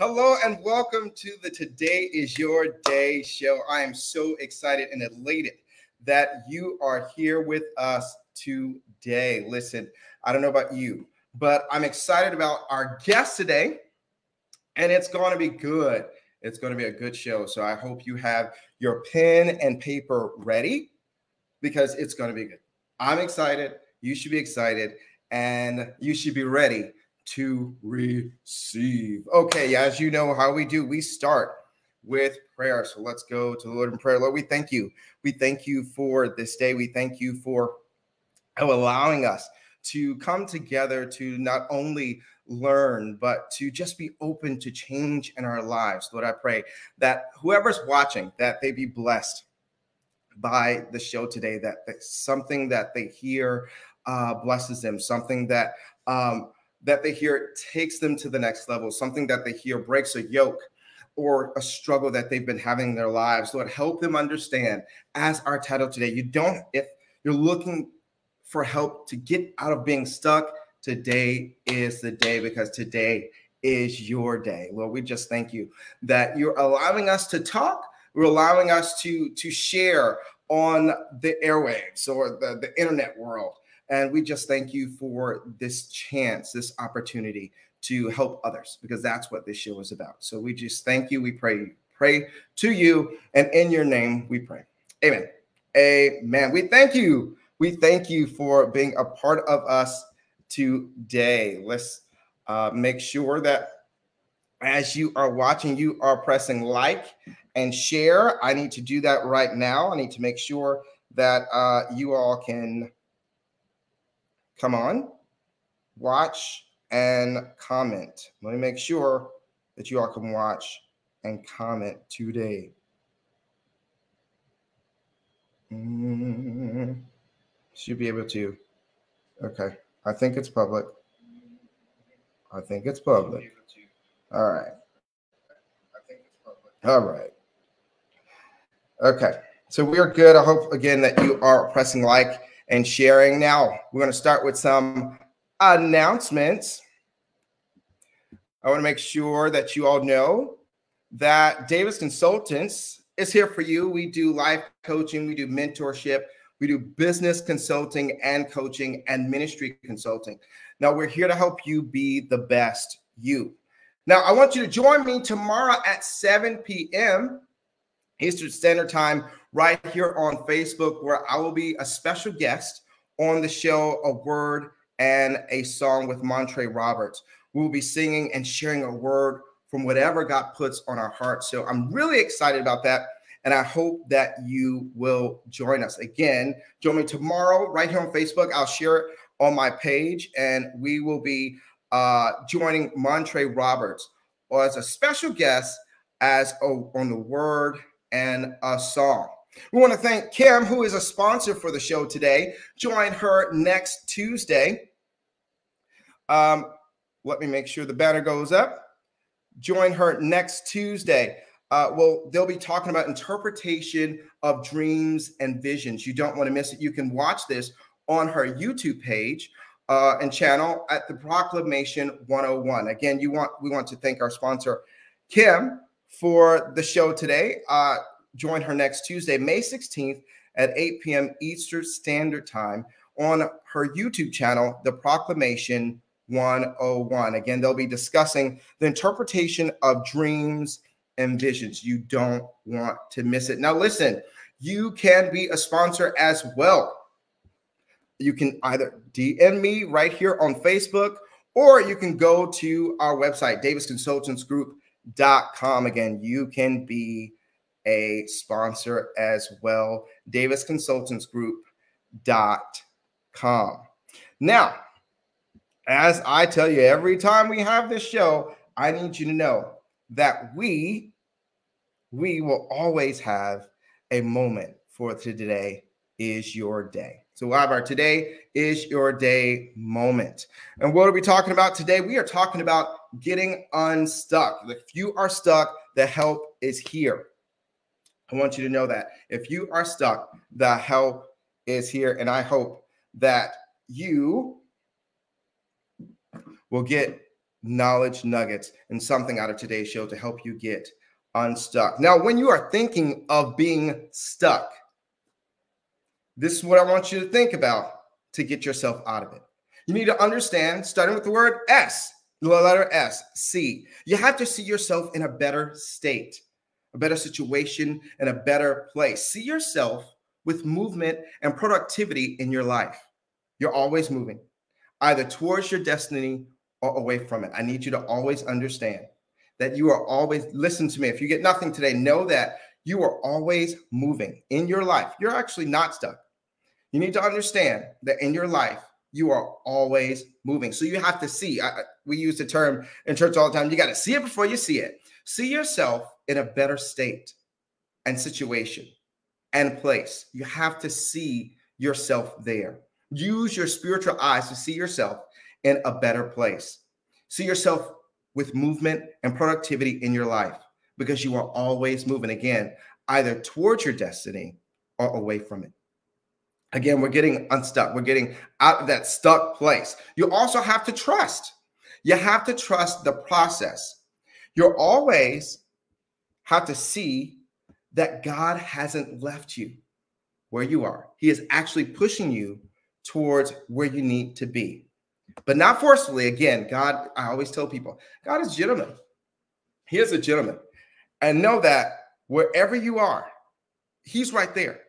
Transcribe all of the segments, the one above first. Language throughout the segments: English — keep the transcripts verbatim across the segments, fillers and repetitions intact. Hello and welcome to the Today Is Your Day show. I am so excited and elated that you are here with us today. Listen, I don't know about you, but I'm excited about our guest today, and it's going to be good. It's going to be a good show. So I hope you have your pen and paper ready because it's going to be good. I'm excited. You should be excited, and you should be ready to receive. Okay, as you know how we do, we start with prayer. So let's go to the Lord in prayer. Lord, we thank you. We thank you for this day. We thank you for allowing us to come together to not only learn, but to just be open to change in our lives. Lord, I pray that whoever's watching, that they be blessed by the show today, that, that something that they hear uh, blesses them, something that um, that they hear takes them to the next level, something that they hear breaks a yoke or a struggle that they've been having in their lives. Lord, help them understand, as our title today, you don't, if you're looking for help to get out of being stuck, today is the day, because today is your day. Lord, we just thank you that you're allowing us to talk. You're allowing us to, to share on the airwaves or the, the internet world. And we just thank you for this chance, this opportunity to help others, because that's what this show is about. So we just thank you. We pray, pray to you, and in your name we pray. Amen. Amen. We thank you. We thank you for being a part of us today. Let's uh, make sure that as you are watching, you are pressing like and share. I need to do that right now. I need to make sure that uh, you all can come on, watch, and comment. Let me make sure that you all can watch and comment today. Mm-hmm. Should be able to. Okay. I think it's public. I think it's public. All right. I think it's public. All right. Okay. So we are good. I hope, again, that you are pressing like and sharing. Now, we're going to start with some announcements. I want to make sure that you all know that Davis Consultants is here for you. We do life coaching. We do mentorship. We do business consulting and coaching and ministry consulting. Now, we're here to help you be the best you. Now, I want you to join me tomorrow at seven p m Eastern Standard Time, right here on Facebook, where I will be a special guest on the show, A Word and a Song with Montre Roberts. We'll be singing and sharing a word from whatever God puts on our hearts. So I'm really excited about that, and I hope that you will join us. Again, join me tomorrow right here on Facebook. I'll share it on my page, and we will be uh, joining Montre Roberts as a special guest as a, on the Word and a Song. We want to thank Kim, who is a sponsor for the show today. Join her next Tuesday. Um, let me make sure the banner goes up. Join her next Tuesday. Uh, well, they'll be talking about interpretation of dreams and visions. You don't want to miss it. You can watch this on her YouTube page uh, and channel at The Proclamation one oh one. Again, you want we want to thank our sponsor, Kim, for the show today. Uh, join her next Tuesday, May sixteenth at eight p m Eastern Standard Time on her YouTube channel, The Proclamation one oh one. Again, they'll be discussing the interpretation of dreams and visions. You don't want to miss it. Now, listen, you can be a sponsor as well. You can either D M me right here on Facebook, or you can go to our website, Davis Consultants Group dot com. Again, you can be a sponsor as well, Davis Consultants Group dot com. Now, as I tell you every time we have this show, I need you to know that we, we will always have a moment for today is your day. So we'll have our today is your day moment. And what are we talking about today? We are talking about getting unstuck. If you are stuck, the help is here. I want you to know that if you are stuck, the help is here. And I hope that you will get knowledge nuggets and something out of today's show to help you get unstuck. Now, when you are thinking of being stuck, this is what I want you to think about to get yourself out of it. You need to understand, starting with the word S, the letter S, see. You have to see yourself in a better state, a better situation, and a better place. See yourself with movement and productivity in your life. You're always moving, either towards your destiny or away from it. I need you to always understand that you are always, listen to me, if you get nothing today, know that you are always moving in your life. You're actually not stuck. You need to understand that in your life, you are always moving. So you have to see, I, we use the term in church all the time, you got to see it before you see it. See yourself in a better state and situation and place. You have to see yourself there. Use your spiritual eyes to see yourself in a better place. See yourself with movement and productivity in your life because you are always moving, again, either towards your destiny or away from it. Again, we're getting unstuck. We're getting out of that stuck place. You also have to trust. You have to trust the process. You always have to see that God hasn't left you where you are. He is actually pushing you towards where you need to be, but not forcefully. Again, God, I always tell people, God is gentleman. He is a gentleman. And know that wherever you are, he's right there.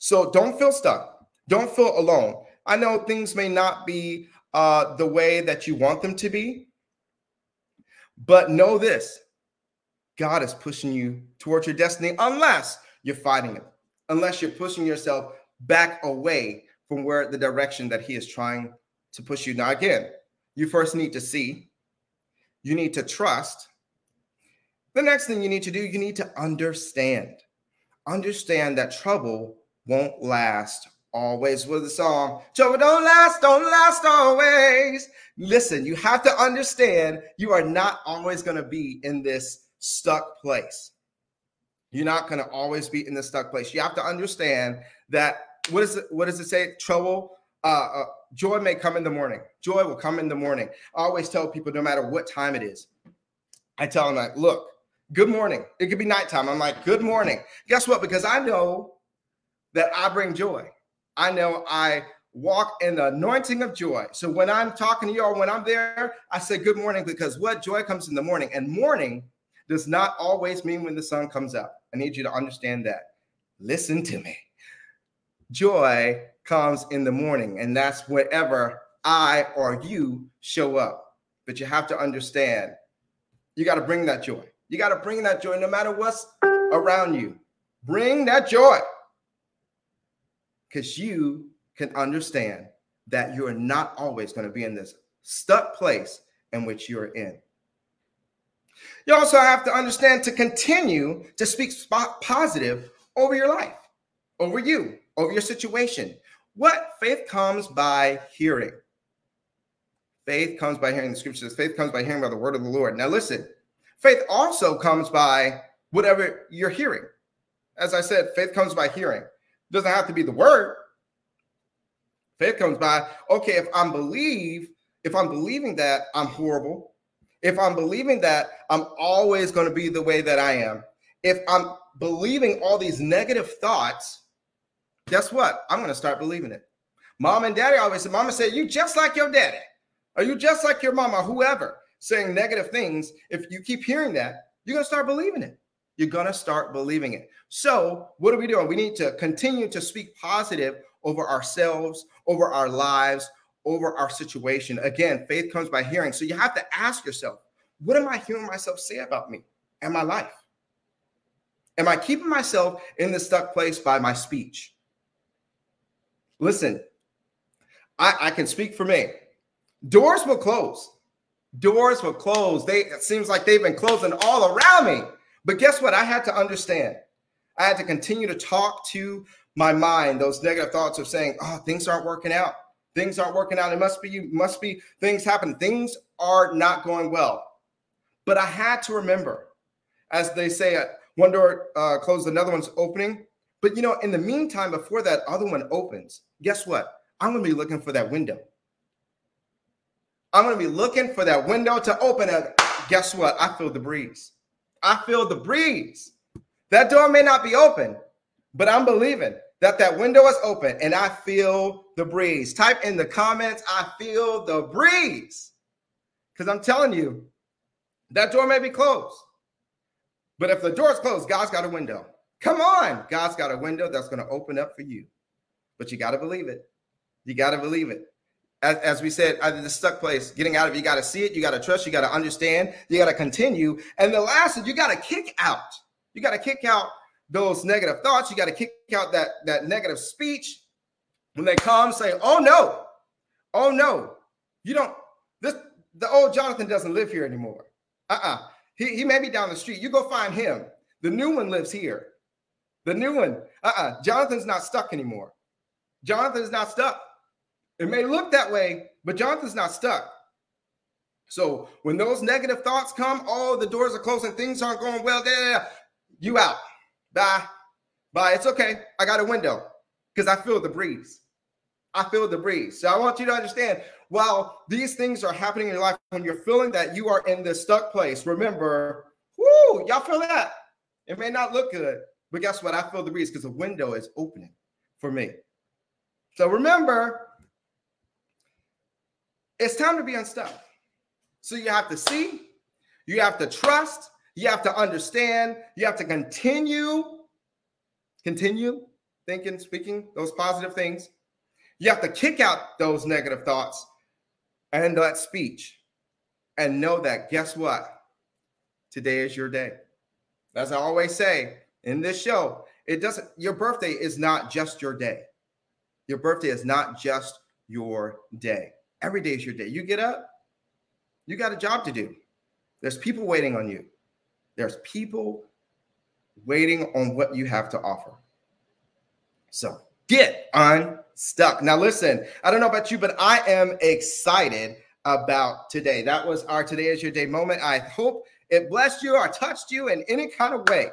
So don't feel stuck. Don't feel alone. I know things may not be uh, the way that you want them to be, but know this, God is pushing you towards your destiny unless you're fighting it, unless you're pushing yourself back away from where the direction that he is trying to push you. Now, again, you first need to see, you need to trust. The next thing you need to do, you need to understand. Understand that trouble won't last always. With the song, trouble don't last, don't last always. Listen, you have to understand you are not always going to be in this stuck place. You're not going to always be in this stuck place. You have to understand that, what is it, what does it say? Trouble, uh, uh, joy may come in the morning. Joy will come in the morning. I always tell people, no matter what time it is, I tell them, like, look, good morning. It could be nighttime. I'm like, good morning. Guess what? Because I know that I bring joy. I know I walk in the anointing of joy. So when I'm talking to y'all, when I'm there, I say good morning, because what? Joy comes in the morning. And morning does not always mean when the sun comes up. I need you to understand that. Listen to me. Joy comes in the morning, and that's whenever I or you show up. But you have to understand, you got to bring that joy. You got to bring that joy no matter what's around you. Bring that joy, because you can understand that you are not always going to be in this stuck place in which you're in. You also have to understand to continue to speak positive over your life, over you, over your situation. What? Faith comes by hearing. Faith comes by hearing. The scripture says faith comes by hearing by the word of the Lord. Now listen, faith also comes by whatever you're hearing. As I said, faith comes by hearing. Doesn't have to be the word. Faith comes by, okay, if I'm believe, if I'm believing that I'm horrible, if I'm believing that I'm always going to be the way that I am, if I'm believing all these negative thoughts, guess what? I'm going to start believing it. Mom and daddy always said, mama said, you just like your daddy, or you just like your mama, whoever, saying negative things. If you keep hearing that, you're going to start believing it. You're going to start believing it. So what are we doing? We need to continue to speak positive over ourselves, over our lives, over our situation. Again, faith comes by hearing. So you have to ask yourself, what am I hearing myself say about me and my life? Am I keeping myself in the stuck place by my speech? Listen, I, I can speak for me. Doors will close. Doors will close. They, it seems like they've been closing all around me. But guess what? I had to understand. I had to continue to talk to my mind those negative thoughts of saying, oh, things aren't working out. Things aren't working out. It must be, you must be, things happen. Things are not going well. But I had to remember, as they say, one door uh, closed, another one's opening. But, you know, in the meantime, before that other one opens, guess what? I'm going to be looking for that window. I'm going to be looking for that window to open up. Guess what? I feel the breeze. I feel the breeze. That door may not be open, but I'm believing that that window is open and I feel the breeze. Type in the comments, I feel the breeze. Because I'm telling you, that door may be closed. But if the door is closed, God's got a window. Come on. God's got a window that's going to open up for you. But you got to believe it. You got to believe it. As, as we said, out of the stuck place, getting out of it, you got to see it. You got to trust. You got to understand. You got to continue. And the last is you got to kick out. You got to kick out those negative thoughts. You got to kick out that, that negative speech. When they come, say, oh, no. Oh, no. You don't. This the old Jonathan doesn't live here anymore. Uh-uh. He, he may be down the street. You go find him. The new one lives here. The new one. Uh-uh. Jonathan's not stuck anymore. Jonathan's not stuck. It may look that way, but Jonathan's not stuck. So when those negative thoughts come, oh, the doors are closed and things aren't going well, there, you out. Bye. Bye. It's okay. I got a window because I feel the breeze. I feel the breeze. So I want you to understand, while these things are happening in your life, when you're feeling that you are in this stuck place, remember, whoo, y'all feel that? It may not look good, but guess what? I feel the breeze because the window is opening for me. So remember, it's time to be unstuck. So you have to see, you have to trust, you have to understand, you have to continue, continue thinking, speaking those positive things. You have to kick out those negative thoughts and that speech and know that, guess what? Today is your day. As I always say in this show, it doesn't, your birthday is not just your day. Your birthday is not just your day. Every day is your day. You get up, you got a job to do. There's people waiting on you. There's people waiting on what you have to offer. So get unstuck. Now, listen, I don't know about you, but I am excited about today. That was our Today Is Your Day moment. I hope it blessed you or touched you in any kind of way.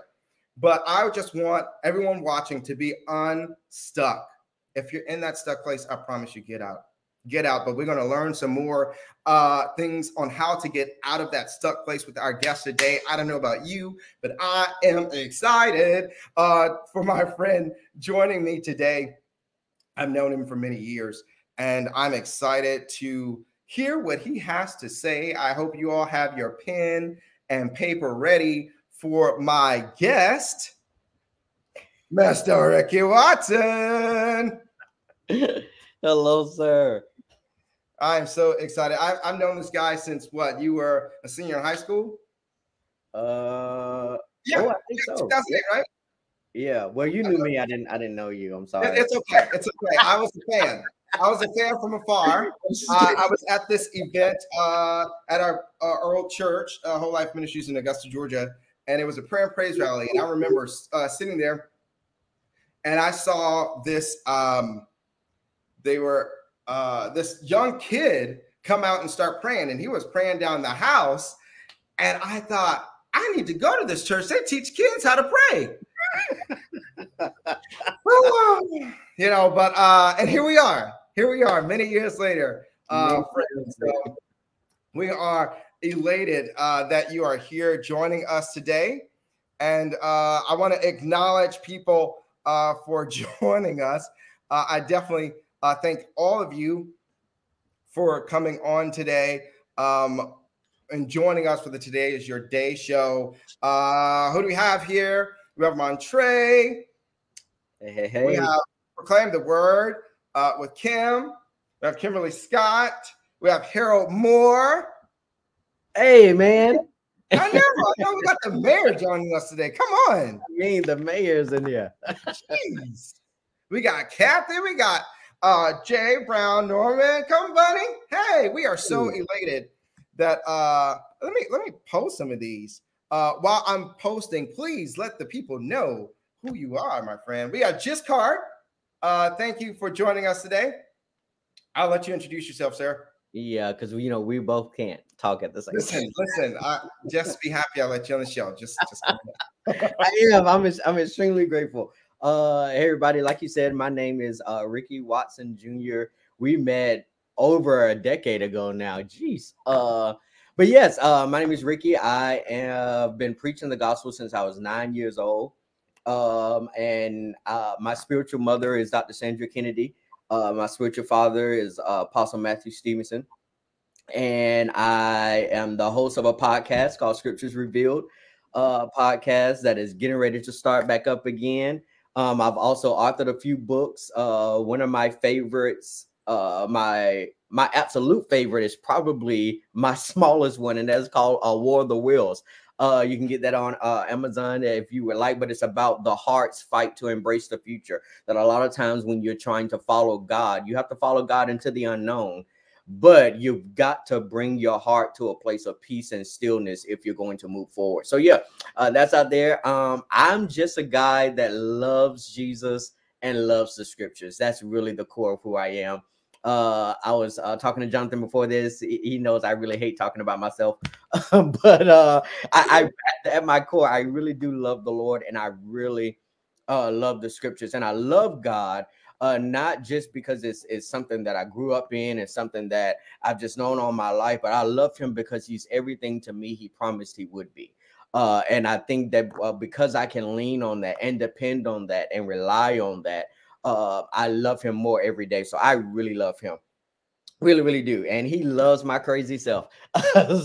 But I just want everyone watching to be unstuck. If you're in that stuck place, I promise you, get out. Get out. But we're going to learn some more uh, things on how to get out of that stuck place with our guest today. I don't know about you, but I am excited uh, for my friend joining me today. I've known him for many years, and I'm excited to hear what he has to say. I hope you all have your pen and paper ready for my guest, Mister Ricky Watson. Hello, sir. I'm so excited. I've, I've known this guy since what? You were a senior in high school? Uh, yeah, oh, I think so. Yeah. Right? Yeah. Well, you knew me. I didn't. I didn't know you. I'm sorry. It's okay. It's okay. I was a fan. I was a fan from afar. Uh, I was at this event uh, at our uh, Earl Church, uh, Whole Life Ministries in Augusta, Georgia, and it was a prayer and praise rally. And I remember uh, sitting there, and I saw this. Um, They were uh, this young kid come out and start praying, and he was praying down the house. And I thought, I need to go to this church. They teach kids how to pray. You know, but uh, and here we are. Here we are many years later. Uh, friends, so we are elated uh, that you are here joining us today. And uh, I want to acknowledge people uh, for joining us. Uh, I definitely... I uh, thank all of you for coming on today um, and joining us for the Today Is Your Day show. Uh, who do we have here? We have Montre. Hey, hey, hey. We have Proclaim the Word uh, with Kim. We have Kimberly Scott. We have Harold Moore. Hey, man. I know. I know we got the mayor joining us today. Come on. I mean, the mayor's in here. Jeez. We got Kathy. We got... Uh, Jay Brown, Norman, come buddy. Hey, we are so elated that uh, let me let me post some of these. Uh, while I'm posting, please let the people know who you are, my friend. We are Just Card. Uh, thank you for joining us today. I'll let you introduce yourself, sir. Yeah, because you know we both can't talk at the same time. Listen, listen. I, just be happy I let you on the show. Just, just I am. I'm I'm extremely grateful. Uh, hey everybody, like you said, my name is uh Ricky Watson Junior We met over a decade ago now. Jeez. Uh, but yes, uh, my name is Ricky. I have been preaching the gospel since I was nine years old. Um, and uh, my spiritual mother is Doctor Sandra Kennedy. Uh, my spiritual father is uh, Apostle Matthew Stevenson. And I am the host of a podcast called Scriptures Revealed, uh, podcast that is getting ready to start back up again. Um, I've also authored a few books. Uh, one of my favorites, uh, my my absolute favorite is probably my smallest one, and that's called A War of the Wheels. Uh, you can get that on uh, Amazon if you would like, but it's about the heart's fight to embrace the future. That a lot of times when you're trying to follow God, you have to follow God into the unknown. But you've got to bring your heart to a place of peace and stillness if you're going to move forward. So, yeah, uh, that's out there. Um, I'm just a guy that loves Jesus and loves the scriptures. That's really the core of who I am. Uh, I was uh, talking to Jonathan before this. He knows I really hate talking about myself. but uh, I, I, at my core, I really do love the Lord, and I really uh, love the scriptures, and I love God. Uh, not just because it's, it's something that I grew up in and something that I've just known all my life, but I love him because he's everything to me he promised he would be. Uh, and I think that uh, because I can lean on that and depend on that and rely on that, uh, I love him more every day. So I really love him. Really, really do. And he loves my crazy self.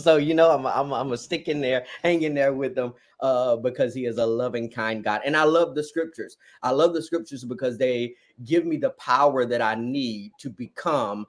So, you know, I'm I'm, I'm a stick in there, hanging there with him uh, because he is a loving, kind God. And I love the scriptures. I love the scriptures because they give me the power that I need to become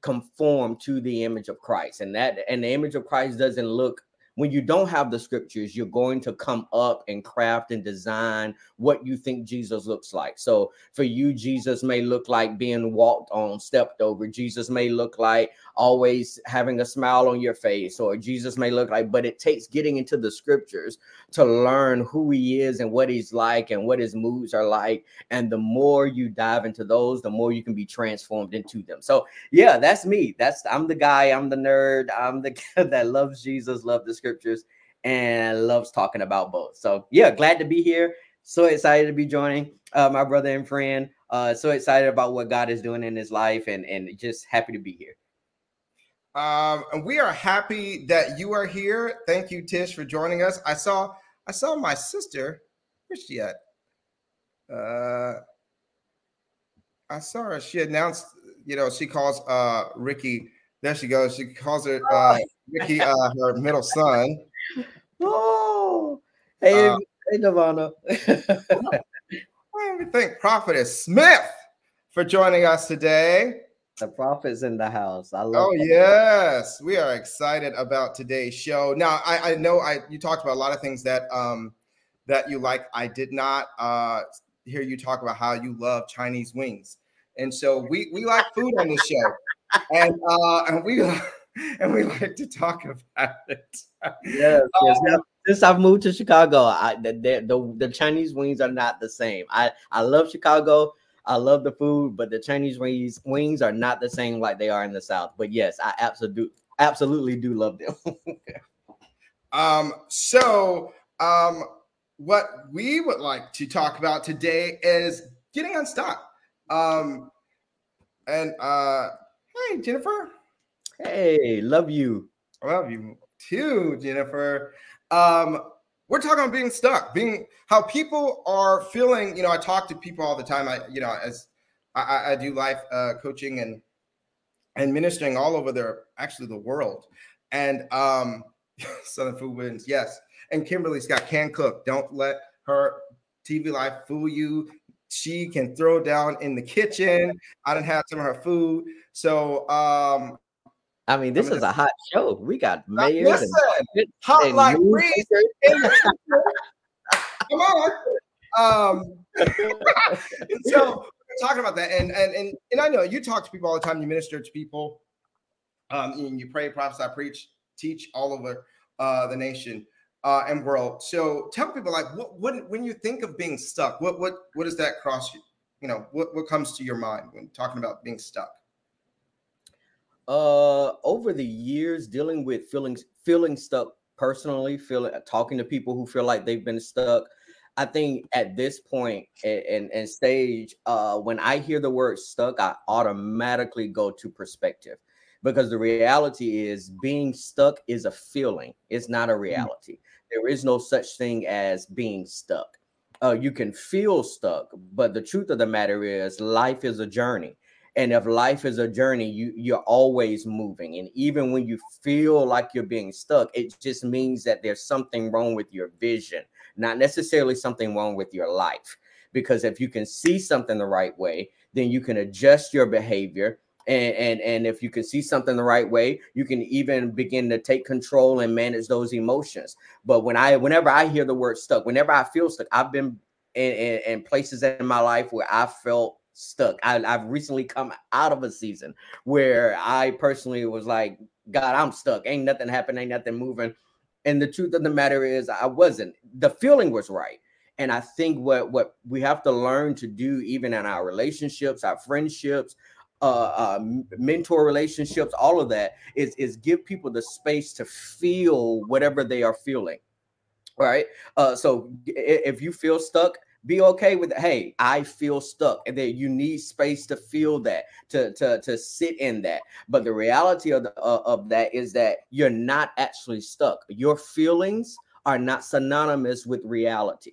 conformed to the image of Christ. And that and the image of Christ doesn't look, when you don't have the scriptures, you're going to come up and craft and design what you think Jesus looks like. So for you, Jesus may look like being walked on, stepped over. Jesus may look like always having a smile on your face, or Jesus may look like, but it takes getting into the scriptures to learn who he is and what he's like and what his moods are like. And the more you dive into those, the more you can be transformed into them. So yeah, that's me. That's I'm the guy. I'm the nerd. I'm the guy that loves Jesus, loves the scriptures, and loves talking about both. So yeah, glad to be here. So excited to be joining uh, my brother and friend. Uh, so excited about what God is doing in his life, and and just happy to be here. Um, and we are happy that you are here. Thank you, Tish, for joining us. I saw I saw my sister. Where's she at? Uh, I saw her. She announced. You know, she calls uh, Ricky. There she goes. She calls her. Uh, Ricky, uh, her middle son. Oh, hey, um, hey Nirvana. Let me thank Prophetess Smith for joining us today. The prophet's in the house. I love. Oh that. Yes, we are excited about today's show. Now, I, I know I you talked about a lot of things that um that you like. I did not uh hear you talk about how you love Chinese wings, and so we we like food on this show, and uh and we. And we like to talk about it. Yes, yes. Um, since I've moved to Chicago, I, the, the the Chinese wings are not the same. I I love Chicago. I love the food, but the Chinese wings wings are not the same like they are in the South. But yes, I absolutely absolutely do love them. um. So um, what we would like to talk about today is getting unstuck. Um, and uh, hey, Jennifer. Hey, love you. I love you too, Jennifer. Um, we're talking about being stuck, being how people are feeling. You know, I talk to people all the time. I, you know, as I, I do life uh, coaching and and ministering all over the actually the world. And um, Southern Food Wins, yes. And Kimberly Scott can cook. Don't let her T V life fool you. She can throw down in the kitchen. I done had some of her food, so. Um, I mean, this I mean, is a hot show. We got mayors. Listen, and, hot and like breeze. Come on. Um, so we're talking about that. And, and and and I know you talk to people all the time. You minister to people. Um, and you pray, prophesy, preach, teach all over uh, the nation uh, and world. So tell people, like, what, what when you think of being stuck, what what what does that cross you? You know, what, what comes to your mind when talking about being stuck? Uh, over the years, dealing with feelings, feeling stuck personally, feeling, talking to people who feel like they've been stuck, I think at this point and, and stage, uh, when I hear the word stuck, I automatically go to perspective, because the reality is being stuck is a feeling. It's not a reality. There is no such thing as being stuck. Uh, you can feel stuck, but the truth of the matter is life is a journey. And if life is a journey, you, you're always moving. And even when you feel like you're being stuck, it just means that there's something wrong with your vision, not necessarily something wrong with your life. Because if you can see something the right way, then you can adjust your behavior. And, and, and if you can see something the right way, you can even begin to take control and manage those emotions. But when I, whenever I hear the word stuck, whenever I feel stuck, I've been in, in, in places in my life where I felt stuck. I, I've recently come out of a season where I personally was like, God, I'm stuck. Ain't nothing happening, ain't nothing moving. And the truth of the matter is I wasn't. The feeling was right. And I think what, what we have to learn to do, even in our relationships, our friendships, Uh, uh, mentor relationships, all of that is, is give people the space to feel whatever they are feeling. All right. Uh, so if you feel stuck, be okay with, hey, I feel stuck, and that you need space to feel that, to, to, to sit in that. But the reality of, the, uh, of that is that you're not actually stuck. Your feelings are not synonymous with reality.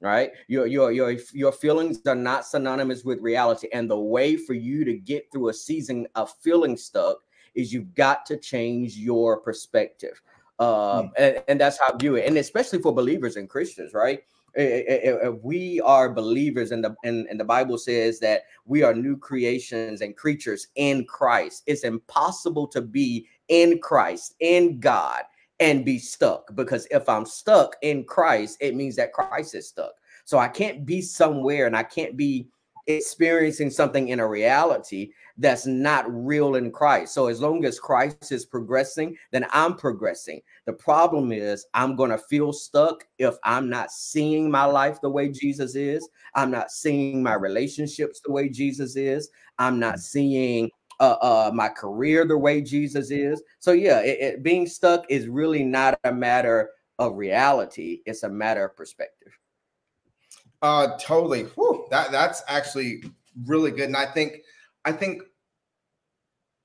Right. Your, your, your, your feelings are not synonymous with reality. And the way for you to get through a season of feeling stuck is you've got to change your perspective. Uh, mm. and, and that's how I view it. And especially for believers and Christians. Right. If we are believers, and the, and, and the Bible says that we are new creations and creatures in Christ. It's impossible to be in Christ, in God, and be stuck, because if I'm stuck in Christ, it means that Christ is stuck. So I can't be somewhere and I can't be experiencing something in a reality that's not real in Christ. So as long as Christ is progressing, then I'm progressing. The problem is I'm going to feel stuck if I'm not seeing my life the way Jesus is. I'm not seeing my relationships the way Jesus is. I'm not seeing Uh, uh, my career the way Jesus is. So yeah, it, it, being stuck is really not a matter of reality. It's a matter of perspective. Uh, totally. Whew. That that's actually really good. And I think, I think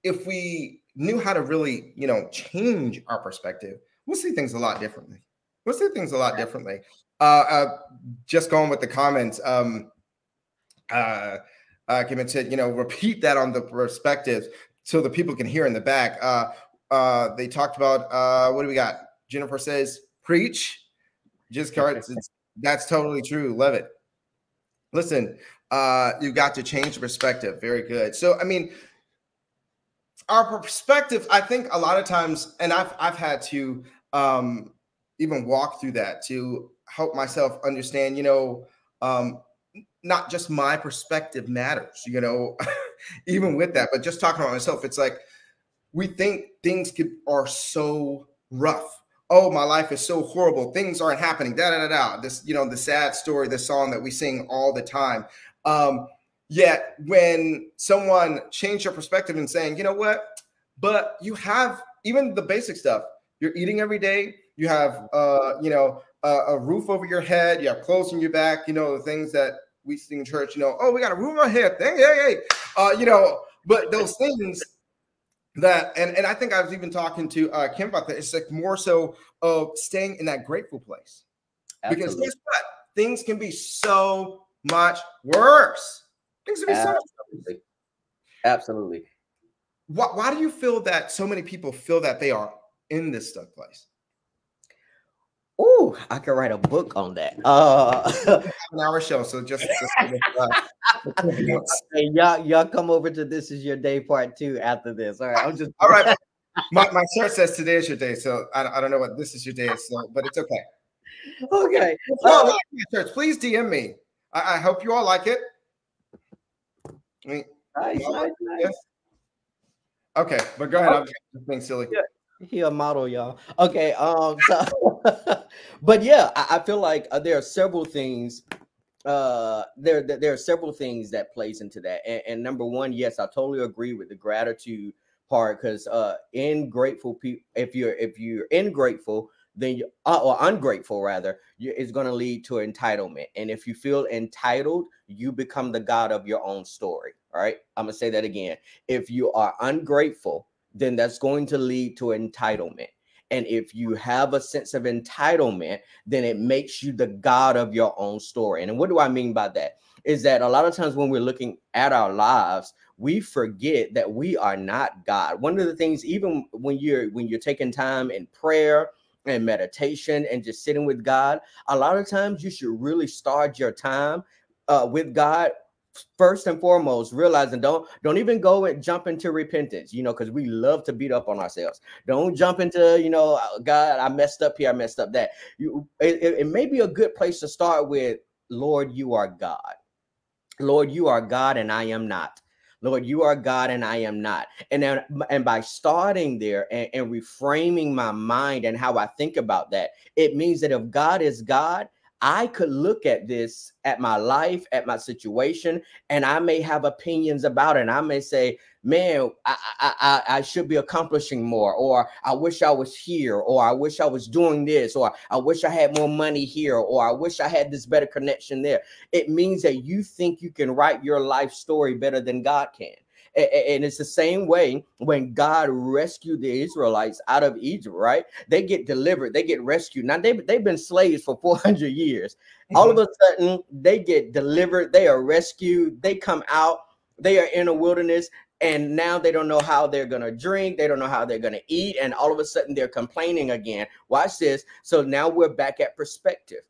if we knew how to really, you know, change our perspective, we'll see things a lot differently. We'll see things a lot differently. Uh, uh just going with the comments. Um, uh, Uh, Kim said, you know, repeat that on the perspectives so the people can hear in the back. Uh, uh, they talked about, uh, what do we got? Jennifer says, preach. Just cards. That's totally true. Love it. Listen, uh, you got to change perspective. Very good. So, I mean, our perspective, I think a lot of times, and I've, I've had to um, even walk through that to help myself understand, you know, um, not just my perspective matters, you know, even with that, but just talking about myself, it's like, we think things could, are so rough. Oh, my life is so horrible. Things aren't happening. Da, da, da, da. This, you know, the sad story, the song that we sing all the time. Um, yet when someone changed your perspective and saying, you know what, but you have even the basic stuff, you're eating every day. You have, uh, you know, a, a roof over your head. You have clothes on your back. You know, the things that we sing in church, you know, oh, we got a room on here. Hey, hey, hey. Uh, you know, but those things that, and, and I think I was even talking to uh, Kim about that. It's like more so of staying in that grateful place. Absolutely. Because guess what? Things can be so much worse. Things can be Absolutely. so much worse. Absolutely. Why, why do you feel that so many people feel that they are in this stuck place? Ooh, I could write a book on that. Uh, an hour show, so just, just okay, y'all, y'all come over to This Is Your Day Part Two after this. All right, I'm just all right. My my shirt says Today Is Your Day, so I, I don't know what This Is Your Day is, so, but it's okay. Okay, well, uh, church, please D M me. I, I hope you all like it. I mean, nice, nice, like nice. It? Okay, but go ahead. Okay. I'm just being silly. Yeah. He a model, y'all. Okay. Um, so, but yeah, I, I feel like uh, there are several things. Uh, there, there are several things that plays into that. And, and number one, yes, I totally agree with the gratitude part, because uh, in grateful people, if you're if you're in grateful, then you, or ungrateful rather, you, it's going to lead to entitlement. And if you feel entitled, you become the God of your own story. All right. I'm going to say that again. If you are ungrateful, then that's going to lead to entitlement. And if you have a sense of entitlement, then it makes you the God of your own story. And what do I mean by that? Is that a lot of times when we're looking at our lives, we forget that we are not God. One of the things, even when you're when you're taking time in prayer and meditation and just sitting with God, a lot of times you should really start your time uh, with God. First and foremost, realizing don't don't even go and jump into repentance, you know, because we love to beat up on ourselves. Don't jump into, you know, God, I messed up here, I messed up that. You, it, it may be a good place to start with, Lord, you are God. Lord, you are God and I am not. Lord, you are God and I am not. And then, and by starting there and, and reframing my mind and how I think about that, it means that if God is God, I could look at this, at my life, at my situation, and I may have opinions about it. And I may say, man, I, I, I should be accomplishing more, or I wish I was here, or I wish I was doing this, or I wish I had more money here, or I wish I had this better connection there. It means that you think you can write your life story better than God can. And it's the same way when God rescued the Israelites out of Egypt, right? They get delivered. They get rescued. Now, they've, they've been slaves for four hundred years. Mm-hmm. All of a sudden, they get delivered. They are rescued. They come out. They are in a wilderness. And now they don't know how they're going to drink. They don't know how they're going to eat. And all of a sudden, they're complaining again. Watch this. So now we're back at perspective,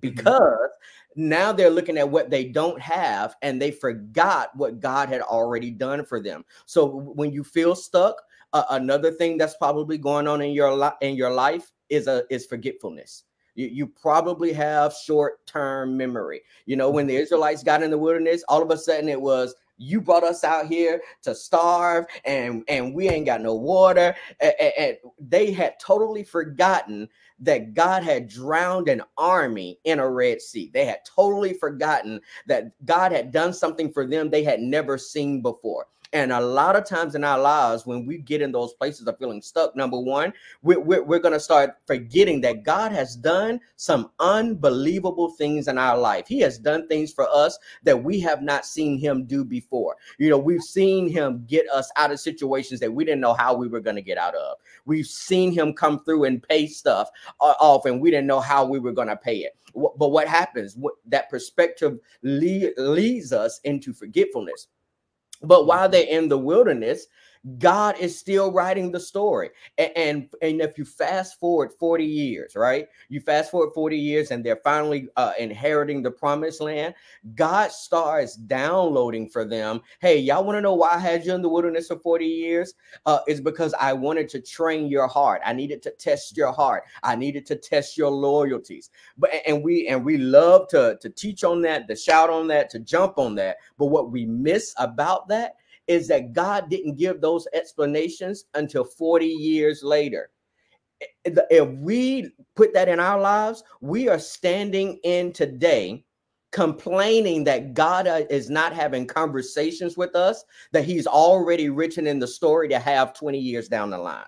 because mm-hmm. now they're looking at what they don't have and they forgot what God had already done for them. So when you feel stuck, uh, another thing that's probably going on in your life in your life is a is forgetfulness. You, you probably have short-term memory. You know, when the Israelites got in the wilderness, all of a sudden it was, you brought us out here to starve and, and we ain't got no water. And, and they had totally forgotten that God had drowned an army in a Red Sea. They had totally forgotten that God had done something for them they had never seen before. And a lot of times in our lives, when we get in those places of feeling stuck, number one, we're, we're, we're going to start forgetting that God has done some unbelievable things in our life. He has done things for us that we have not seen him do before. You know, we've seen him get us out of situations that we didn't know how we were going to get out of. We've seen him come through and pay stuff off and we didn't know how we were going to pay it. But what happens? What, that perspective lead, leads us into forgetfulness. But while they're in the wilderness, God is still writing the story. And, and, and if you fast forward forty years, right, you fast forward forty years and they're finally uh, inheriting the promised land, God starts downloading for them. Hey, y'all want to know why I had you in the wilderness for forty years? Uh, it's because I wanted to train your heart. I needed to test your heart. I needed to test your loyalties. But And we and we love to, to teach on that, to shout on that, to jump on that. But what we miss about that is that God didn't give those explanations until forty years later. If we put that in our lives, we are standing in today complaining that God is not having conversations with us, that he's already written in the story to have twenty years down the line.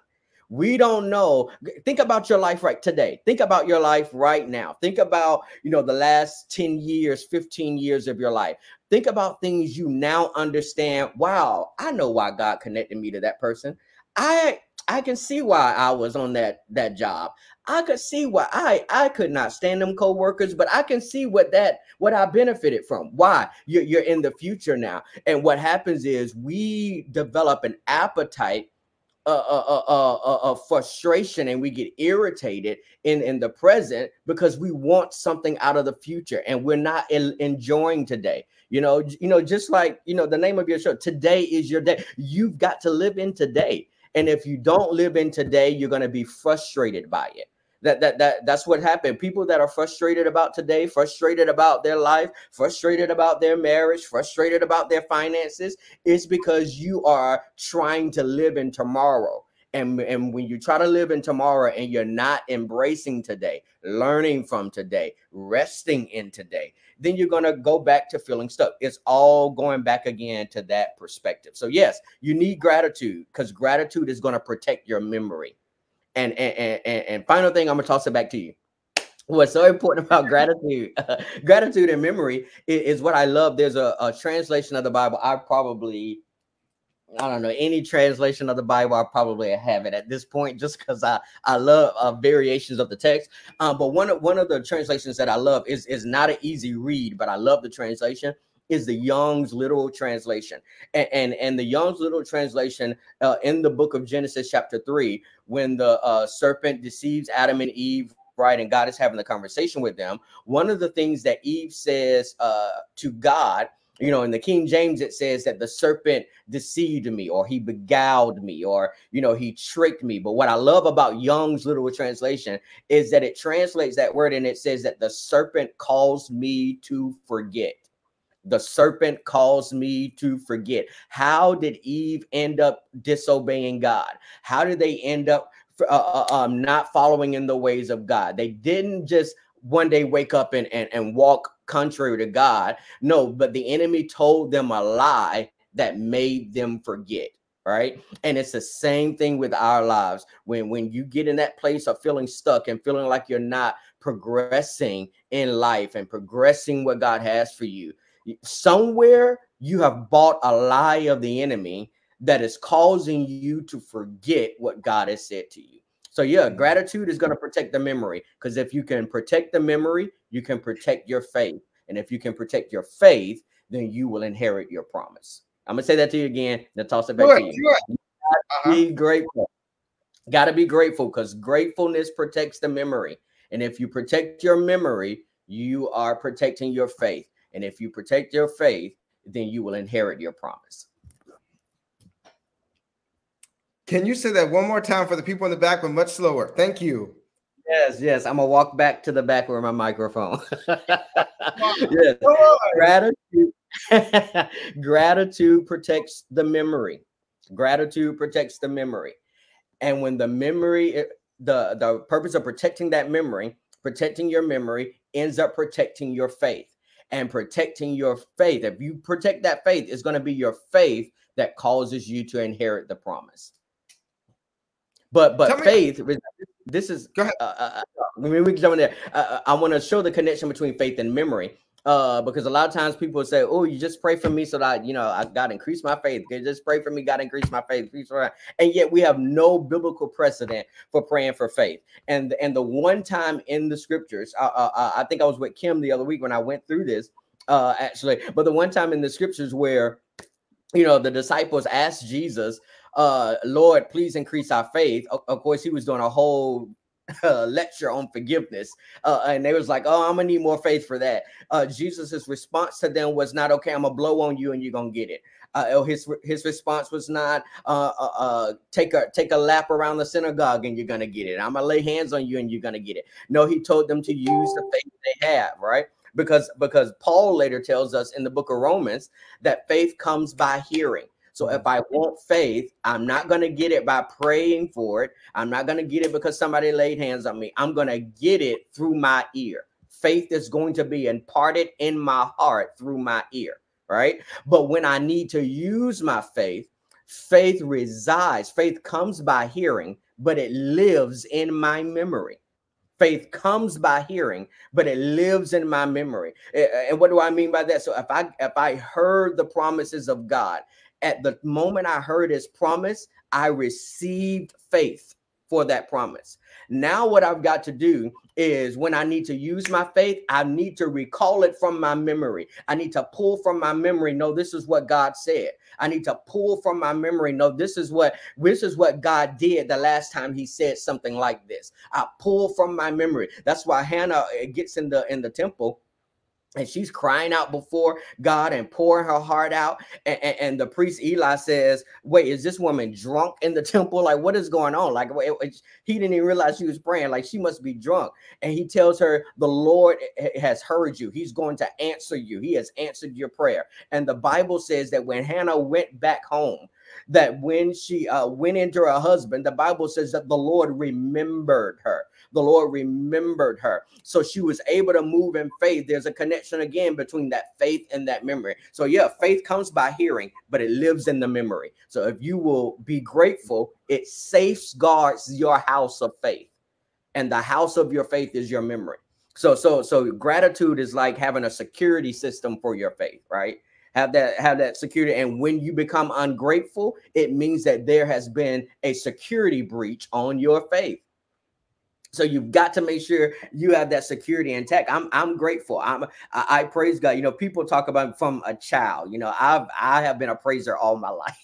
We don't know. Think about your life right today. Think about your life right now. Think about, you know, the last ten years, fifteen years of your life. Think about things you now understand. Wow, I know why God connected me to that person. I I can see why I was on that that job. I could see why I I could not stand them coworkers, but I can see what that what I benefited from. Why? You're, you're in the future now. And what happens is we develop an appetite A uh, uh, uh, uh, uh, frustration, and we get irritated in, in the present because we want something out of the future and we're not el- enjoying today. You know, you know, just like, you know, the name of your show, Today Is Your Day. You've got to live in today. And if you don't live in today, you're going to be frustrated by it. That, that, that, that's what happened. People that are frustrated about today, frustrated about their life, frustrated about their marriage, frustrated about their finances, it's because you are trying to live in tomorrow. And, and when you try to live in tomorrow and you're not embracing today, learning from today, resting in today, then you're going to go back to feeling stuck. It's all going back again to that perspective. So yes, you need gratitude, because gratitude is going to protect your memory. And, and, and, and final thing, I'm going to toss it back to you. What's so important about gratitude, uh, gratitude and memory is, is what I love. There's a, a translation of the Bible. I probably, I don't know, any translation of the Bible, I probably have it at this point, just because I, I love uh, variations of the text. Um, but one of, one of the translations that I love is, is not an easy read, but I love the translation, is the Young's Literal Translation. And, and, and the Young's Literal Translation, uh, in the book of Genesis chapter three, when the uh, serpent deceives Adam and Eve, right, and God is having the conversation with them, one of the things that Eve says uh, to God, you know, in the King James, it says that the serpent deceived me, or he beguiled me, or, you know, he tricked me. But what I love about Young's Literal Translation is that it translates that word, and it says that the serpent caused me to forget. The serpent caused me to forget. How did Eve end up disobeying God? How did they end up uh, um, not following in the ways of God? They didn't just one day wake up and, and, and walk contrary to God. No, but the enemy told them a lie that made them forget. Right. And it's the same thing with our lives. When when you get in that place of feeling stuck and feeling like you're not progressing in life and progressing what God has for you, somewhere you have bought a lie of the enemy that is causing you to forget what God has said to you. So yeah, gratitude is going to protect the memory, because if you can protect the memory, you can protect your faith. And if you can protect your faith, then you will inherit your promise. I'm going to say that to you again, then toss it back sure, to you. Sure. You gotta uh-huh. be grateful. Got to be grateful, because gratefulness protects the memory. And if you protect your memory, you are protecting your faith. And if you protect your faith, then you will inherit your promise. Can you say that one more time for the people in the back, but much slower? Thank you. Yes, yes. I'm going to walk back to the back where my microphone. Yes. Gratitude. Gratitude protects the memory. Gratitude protects the memory. And when the memory, the, the purpose of protecting that memory, protecting your memory, ends up protecting your faith. And protecting your faith, if you protect that faith, it's going to be your faith that causes you to inherit the promise. But but faith, this is, go ahead. Uh, uh, I mean, we can jump in there. Uh, I want to show the connection between faith and memory, uh, because a lot of times people say, "Oh, you just pray for me so that I, you know, I God increase my faith. You just pray for me, God increase my faith." And yet we have no biblical precedent for praying for faith. And and the one time in the scriptures, I, I, I think I was with Kim the other week when I went through this, uh, actually. But the one time in the scriptures where, you know, the disciples asked Jesus, uh, "Lord, please increase our faith." Of, of course, he was doing a whole Uh, lecture on forgiveness, uh, and they was like, "Oh, I'm gonna need more faith for that." Uh, Jesus's response to them was not, "Okay, I'm gonna blow on you and you're gonna get it." Uh, his his response was not, uh, uh, uh, "Take a take a lap around the synagogue and you're gonna get it. I'm gonna lay hands on you and you're gonna get it." No, he told them to use the faith they have, right? Because because Paul later tells us in the book of Romans that faith comes by hearing. So if I want faith, I'm not going to get it by praying for it. I'm not going to get it because somebody laid hands on me. I'm going to get it through my ear. Faith is going to be imparted in my heart through my ear, right? But when I need to use my faith, faith resides. Faith comes by hearing, but it lives in my memory. Faith comes by hearing, but it lives in my memory. And what do I mean by that? So if I if I heard the promises of God, at the moment I heard his promise, I received faith for that promise. Now what I've got to do is when I need to use my faith, I need to recall it from my memory. I need to pull from my memory, no, this is what God said. I need to pull from my memory, no, this is what this is what God did the last time he said something like this. I pull from my memory. That's why Hannah gets in the in the temple, and she's crying out before God and pouring her heart out. And, and, and the priest Eli says, "Wait, is this woman drunk in the temple? Like, what is going on?" Like, it, it, he didn't even realize she was praying. Like, she must be drunk. And he tells her, "The Lord has heard you. He's going to answer you. He has answered your prayer." And the Bible says that when Hannah went back home, that when she uh, went into her husband, the Bible says that the Lord remembered her. the Lord remembered her. So she was able to move in faith. There's a connection again between that faith and that memory. So yeah, faith comes by hearing, but it lives in the memory. So if you will be grateful, it safeguards your house of faith. And the house of your faith is your memory. So, so, so gratitude is like having a security system for your faith, right? Have that, have that security. And when you become ungrateful, it means that there has been a security breach on your faith. So you've got to make sure you have that security intact. I'm, I'm grateful. I'm, I, I praise God. You know, people talk about from a child, you know, I've, I have been a praiser all my life.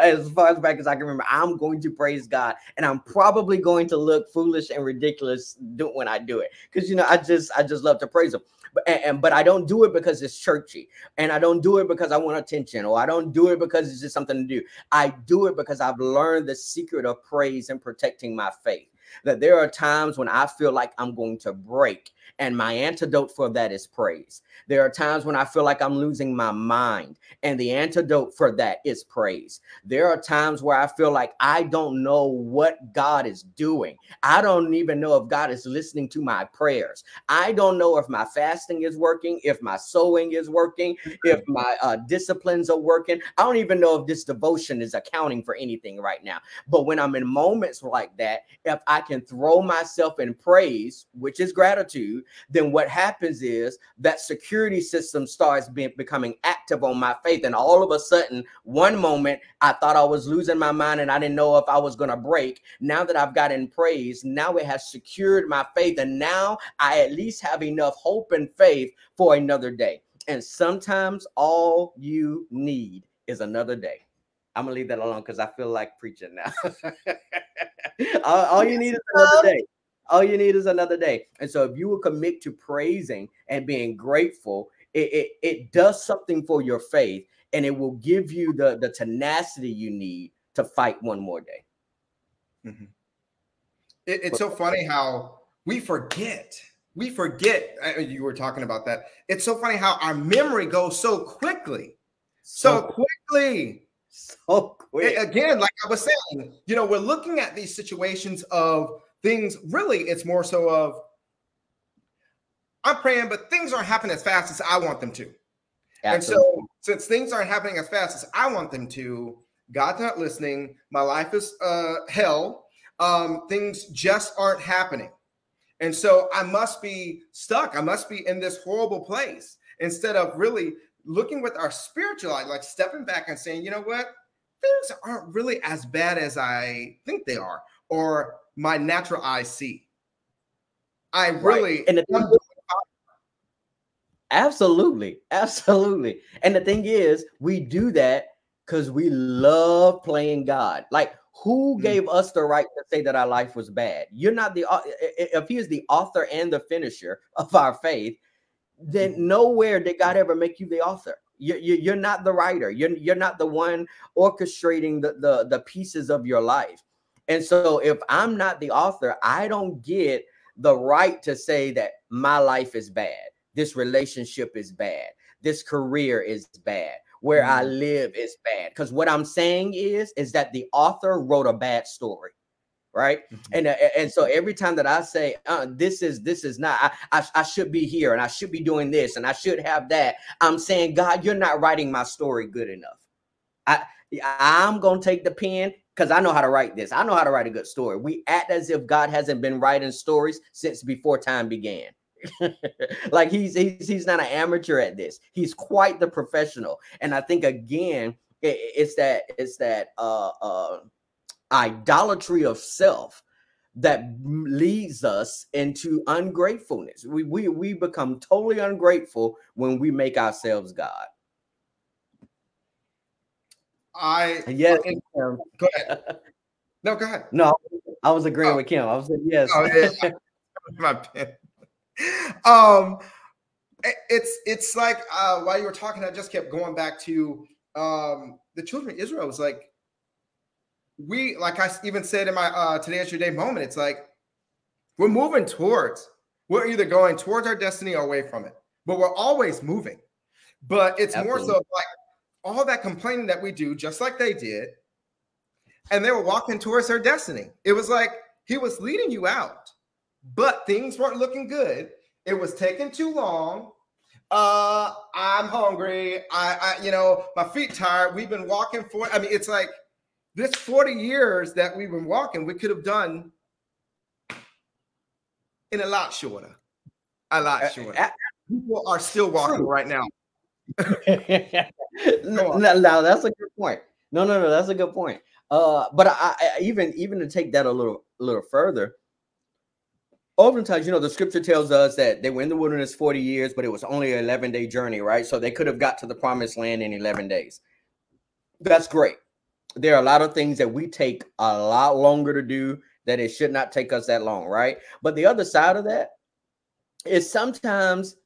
As far back as I can remember, I'm going to praise God, and I'm probably going to look foolish and ridiculous when I do it. Cause you know, I just, I just love to praise him. But, and, but I don't do it because it's churchy, and I don't do it because I want attention, or I don't do it because it's just something to do. I do it because I've learned the secret of praise and protecting my faith. That there are times when I feel like I'm going to break, and my antidote for that is praise. There are times when I feel like I'm losing my mind, and the antidote for that is praise. There are times where I feel like I don't know what God is doing. I don't even know if God is listening to my prayers. I don't know if my fasting is working, if my sowing is working, if my uh, disciplines are working. I don't even know if this devotion is accounting for anything right now. But when I'm in moments like that, if I I can throw myself in praise, which is gratitude, then what happens is that security system starts being, becoming active on my faith. And all of a sudden, one moment, I thought I was losing my mind and I didn't know if I was going to break. Now that I've gotten praise, now it has secured my faith. And now I at least have enough hope and faith for another day. And sometimes all you need is another day. I'm going to leave that alone because I feel like preaching now. all, all you need is another day. All you need is another day. And so if you will commit to praising and being grateful, it, it, it does something for your faith, and it will give you the, the tenacity you need to fight one more day. Mm-hmm. it, it's so funny how we forget. We forget. You were talking about that. It's so funny how our memory goes so quickly. So, so quickly. So quick. Again, like I was saying, you know, we're looking at these situations of things. Really, it's more so of I'm praying, but things aren't happening as fast as I want them to. Absolutely. And so since things aren't happening as fast as I want them to, God's not listening. My life is uh, hell. Um, things just aren't happening. And so I must be stuck. I must be in this horrible place instead of really looking with our spiritual eye, like stepping back and saying, you know what, things aren't really as bad as I think they are, or my natural eye see. I really. Right. And the absolutely. Absolutely. And the thing is, we do that because we love playing God. Like, who mm-hmm. gave us the right to say that our life was bad? You're not the, if he is the author and the finisher of our faith, then nowhere did God ever make you the author. You're, you're not the writer. You're, you're not the one orchestrating the, the, the pieces of your life. And so if I'm not the author, I don't get the right to say that my life is bad. This relationship is bad. This career is bad. Where mm-hmm. I live is bad. Because what I'm saying is, is that the author wrote a bad story. Right. Mm-hmm. And uh, and so every time that I say uh, this is this is not I, I, I should be here and I should be doing this and I should have that. I'm saying, God, you're not writing my story good enough. I, I'm going to take the pen because I know how to write this. I know how to write a good story. We act as if God hasn't been writing stories since before time began. Like he's, he's he's not an amateur at this. He's quite the professional. And I think, again, it, it's that it's that. Uh, uh, idolatry of self that leads us into ungratefulness. We, we, we become totally ungrateful when we make ourselves God. I, yes. Go ahead. No, go ahead. No, I was agreeing oh. with Kim. I was like, yes. Oh, yeah. My pen. Um, it's, it's like, uh, while you were talking, I just kept going back to, um, the children of Israel. It was like, we, like I even said in my uh, Today Is Your Day moment, it's like we're moving towards, we're either going towards our destiny or away from it, but we're always moving. But it's Absolutely. More so like all that complaining that we do, just like they did, and they were walking towards their destiny. It was like he was leading you out, but things weren't looking good. It was taking too long. Uh, I'm hungry. I, I, you know, my feet tired. We've been walking for, I mean, it's like this forty years that we've been walking, we could have done in a lot shorter, a lot shorter. I, I, People are still walking right now. no, no, no, that's a good point. No, no, no, that's a good point. Uh, but I, I even even to take that a little a little further, oftentimes, you know, the scripture tells us that they were in the wilderness forty years, but it was only an eleven day journey, right? So they could have got to the promised land in eleven days. That's great. There are a lot of things that we take a lot longer to do that it should not take us that long, right? But the other side of that is sometimes,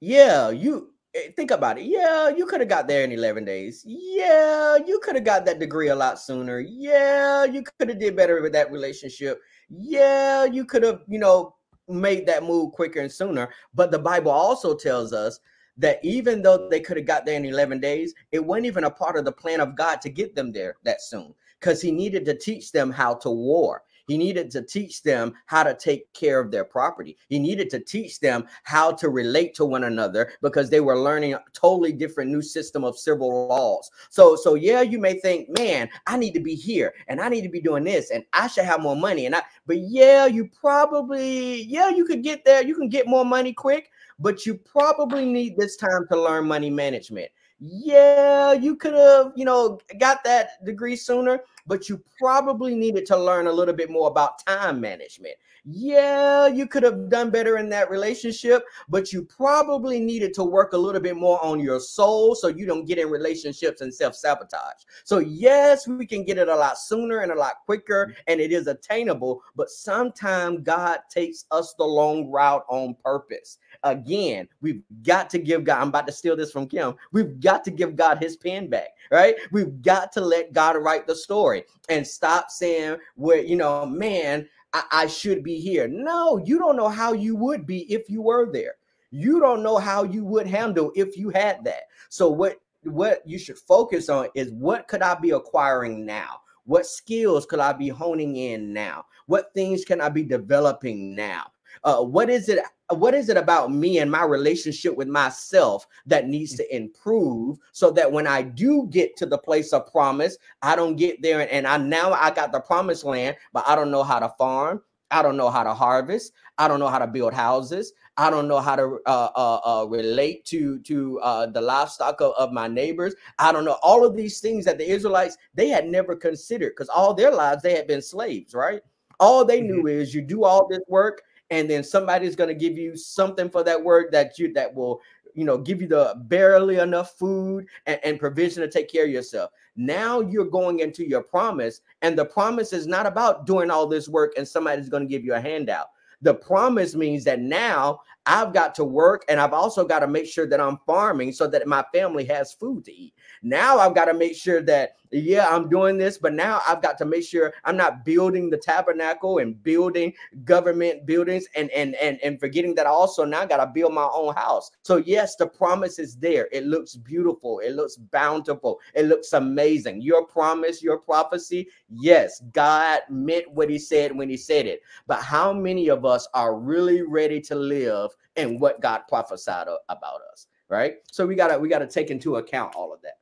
yeah, you think about it. Yeah, you could have got there in eleven days. Yeah, you could have got that degree a lot sooner. Yeah, you could have did better with that relationship. Yeah, you could have, you know, made that move quicker and sooner. But the Bible also tells us that even though they could have got there in eleven days, it wasn't even a part of the plan of God to get them there that soon, because he needed to teach them how to war. He needed to teach them how to take care of their property. He needed to teach them how to relate to one another, because they were learning a totally different new system of civil laws. So, so yeah, you may think, man, I need to be here and I need to be doing this and I should have more money. And I, but yeah, you probably, yeah, you could get there. You can get more money quick, but you probably need this time to learn money management. Yeah, you could have, you know, got that degree sooner, but you probably needed to learn a little bit more about time management. Yeah, you could have done better in that relationship, but you probably needed to work a little bit more on your soul so you don't get in relationships and self-sabotage. So yes, we can get it a lot sooner and a lot quicker, and it is attainable, but sometimes God takes us the long route on purpose. Again, we've got to give God, I'm about to steal this from Kim, we've got to give God his pen back, right? We've got to let God write the story and stop saying, well, you know, man, I, I should be here. No, you don't know how you would be if you were there. You don't know how you would handle if you had that. So what, what you should focus on is, what could I be acquiring now? What skills could I be honing in now? What things can I be developing now? Uh, what is it? What is it about me and my relationship with myself that needs to improve, so that when I do get to the place of promise, I don't get there and, and I now I got the promised land, but I don't know how to farm. I don't know how to harvest. I don't know how to build houses. I don't know how to uh, uh, uh, relate to to uh, the livestock of, of my neighbors. I don't know all of these things that the Israelites, they had never considered, because all their lives they had been slaves, right? All they knew mm-hmm. is you do all this work, and then somebody's going to give you something for that work that you that will, you know, give you the barely enough food and, and provision to take care of yourself. Now you're going into your promise, and the promise is not about doing all this work and somebody's going to give you a handout. The promise means that now I've got to work, and I've also got to make sure that I'm farming so that my family has food to eat. Now I've got to make sure that, yeah, I'm doing this, but now I've got to make sure I'm not building the tabernacle and building government buildings and, and, and, and forgetting that I also now got to build my own house. So yes, the promise is there. It looks beautiful. It looks bountiful. It looks amazing. Your promise, your prophecy. Yes, God meant what he said when he said it, but how many of us are really ready to live and what God prophesied about us, right? So we gotta we gotta take into account all of that.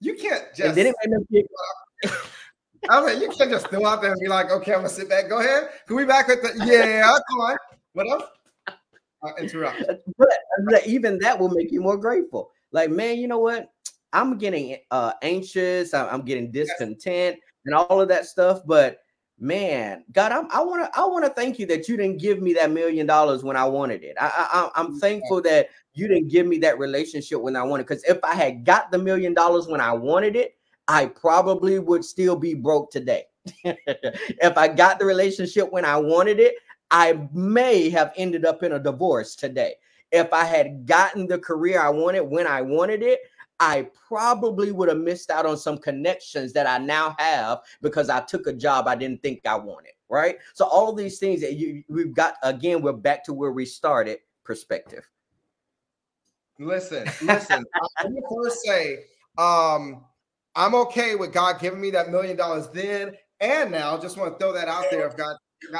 You can't just. It I mean, you can't just throw out there and be like, "Okay, I'm gonna sit back. Go ahead. Can we back at the? Yeah, come on. What else? I'll interrupt. But, but even that will make you more grateful. Like, man, you know what? I'm getting uh, anxious. I'm getting discontent and all of that stuff, but. Man, God, I'm, I want to I want to thank you that you didn't give me that million dollars when I wanted it. I, I, I'm thankful that you didn't give me that relationship when I wanted it, because if I had got the million dollars when I wanted it, I probably would still be broke today. If I got the relationship when I wanted it, I may have ended up in a divorce today. If I had gotten the career I wanted when I wanted it, I probably would have missed out on some connections that I now have because I took a job I didn't think I wanted, right? So all of these things that you, we've got, again, we're back to where we started, perspective. Listen, listen, I want to first say, um, I'm okay with God giving me that million dollars then and now. Just want to throw that out there. If God,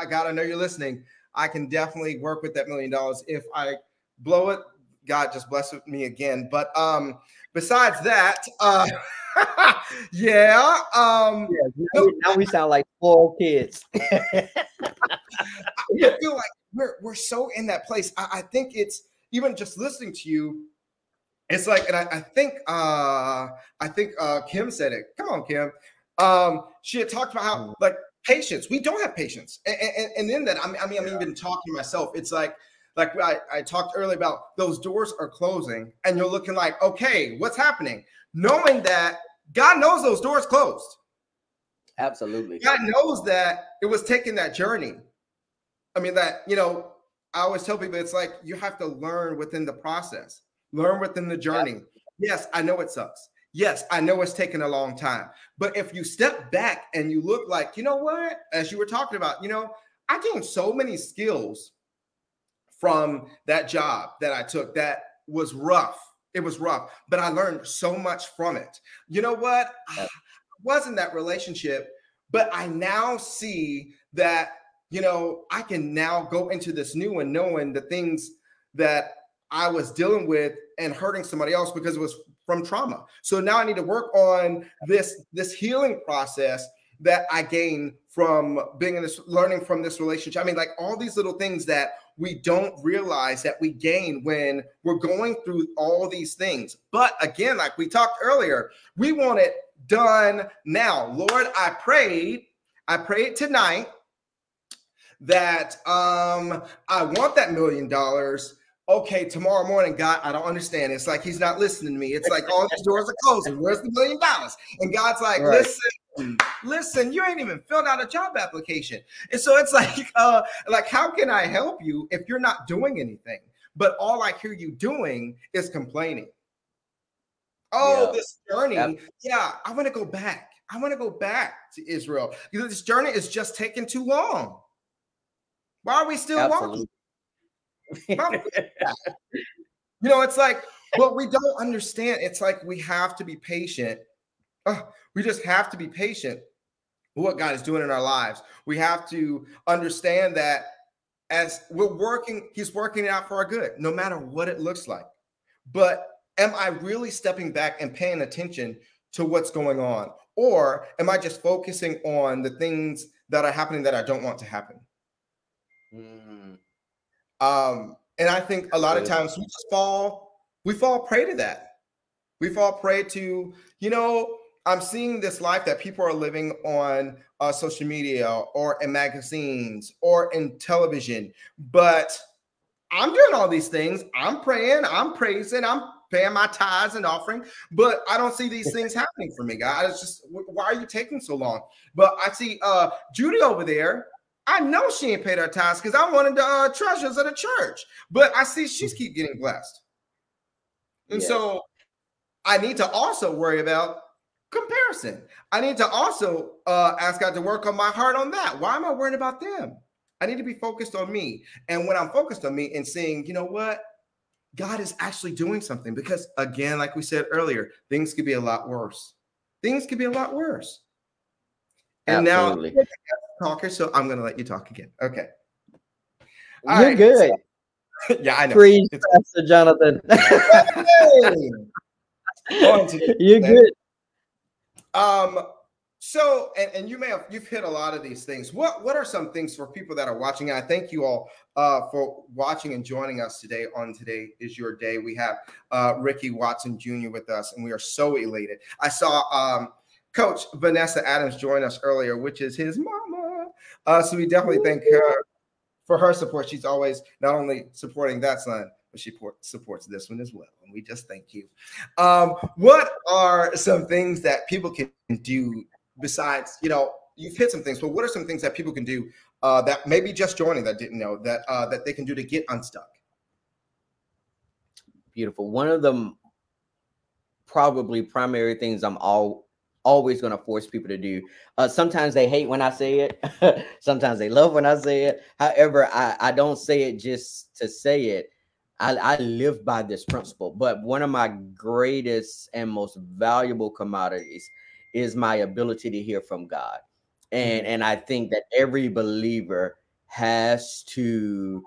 God, I know you're listening. I can definitely work with that million dollars. If I blow it, God just bless me again. But um, besides that, uh, yeah, um, yeah. Now, now we sound like four kids. I feel like we're we're so in that place. I, I think it's even just listening to you. It's like, and I, I think uh, I think uh, Kim said it. Come on, Kim. Um, she had talked about how like patience. We don't have patience, and, and, and in that, I mean, I mean, I'm yeah. even talking to myself. It's like. Like I, I talked earlier about, those doors are closing and you're looking like, okay, what's happening? Knowing that God knows those doors closed. Absolutely. God knows that it was taking that journey. I mean that, you know, I always tell people, it's like, you have to learn within the process, learn within the journey. Absolutely. Yes, I know it sucks. Yes, I know it's taken a long time, but if you step back and you look like, you know what, as you were talking about, you know, I gained so many skills from that job that I took that was rough. It was rough, but I learned so much from it. You know what? I was in that relationship, but I now see that, you know, I can now go into this new one knowing the things that I was dealing with and hurting somebody else because it was from trauma. So now I need to work on this, this healing process that I gained from being in this, learning from this relationship. I mean, like all these little things that we don't realize that we gain when we're going through all these things. But again, like we talked earlier, we want it done now. Lord, I prayed, I prayed tonight that um, I want that million dollars. Okay, tomorrow morning, God, I don't understand. It's like, he's not listening to me. It's like, all these doors are closing. Where's the million dollars? And God's like, right. listen, listen, you ain't even filled out a job application. And so it's like, uh, like, how can I help you if you're not doing anything? But all I hear you doing is complaining. Oh, yeah. This journey. Yep. Yeah, I want to go back. I want to go back to Israel. This journey is just taking too long. Why are we still Absolutely. walking? You know, it's like, but we don't understand. It's like, we have to be patient. Oh, we just have to be patient with what God is doing in our lives. We have to understand that as we're working, he's working it out for our good, no matter what it looks like. But am I really stepping back and paying attention to what's going on? Or am I just focusing on the things that are happening that I don't want to happen? Mm. Um, and I think a lot of times we just fall, we fall prey to that. We fall prey to, you know, I'm seeing this life that people are living on uh, social media or in magazines or in television, but I'm doing all these things. I'm praying, I'm praising, I'm paying my tithes and offering, but I don't see these things happening for me, God. It's just, why are you taking so long? But I see uh, Judy over there. I know she ain't paid her tithes because I wanted the uh, treasures of the church, but I see she's keep getting blessed. And yeah. so I need to also worry about comparison. I need to also uh, ask God to work on my heart on that. Why am I worrying about them? I need to be focused on me. And when I'm focused on me and seeing, you know what, God is actually doing something, because again, like we said earlier, things could be a lot worse. Things could be a lot worse. And Absolutely. now, talker, so I'm going to let you talk again. Okay. All You're right. good. So, yeah, I know. Free Pastor Jonathan. Hey. You're good. Um, so, and, and you may have, you've hit a lot of these things. What, what are some things for people that are watching? And I thank you all uh, for watching and joining us today on Today Is Your Day. We have uh, Ricky Watson Junior with us, and we are so elated. I saw um, Coach Vanessa Adams join us earlier, which is his mama. Uh, so we definitely Ooh. thank her for her support. She's always not only supporting that son, but she supports this one as well. And we just thank you. Um, what are some things that people can do besides, you know, you've hit some things, but what are some things that people can do uh, that maybe just joining that didn't know that, uh, that they can do to get unstuck? Beautiful. One of the probably primary things I'm all always going to force people to do. Uh, sometimes they hate when I say it. Sometimes they love when I say it. However, I, I don't say it just to say it. I, I live by this principle, but one of my greatest and most valuable commodities is my ability to hear from God. And, and I think that every believer has to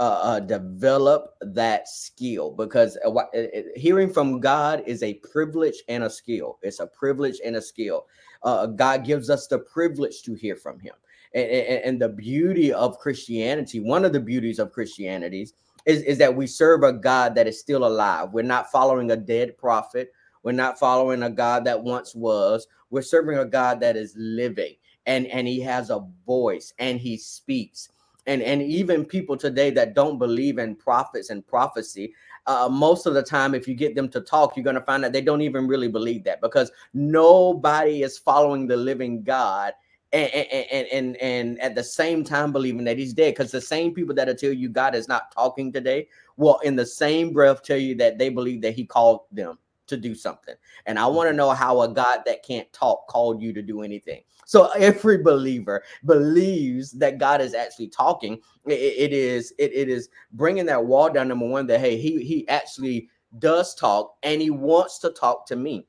uh, uh, develop that skill, because uh, uh, hearing from God is a privilege and a skill. It's a privilege and a skill. Uh, God gives us the privilege to hear from him. And, and, and the beauty of Christianity, one of the beauties of Christianity is, is that we serve a God that is still alive. We're not following a dead prophet. We're not following a God that once was. We're serving a God that is living, and, and he has a voice and he speaks. And, and even people today that don't believe in prophets and prophecy, uh, most of the time, if you get them to talk, you're going to find that they don't even really believe that, because nobody is following the living God and, and, and, and at the same time believing that he's dead. Because the same people that will tell you God is not talking today will in the same breath tell you that they believe that he called them to do something. And I want to know how a God that can't talk called you to do anything. So every believer believes that God is actually talking. It, it is it, it is bringing that wall down, number one, that, hey, he, he actually does talk and he wants to talk to me.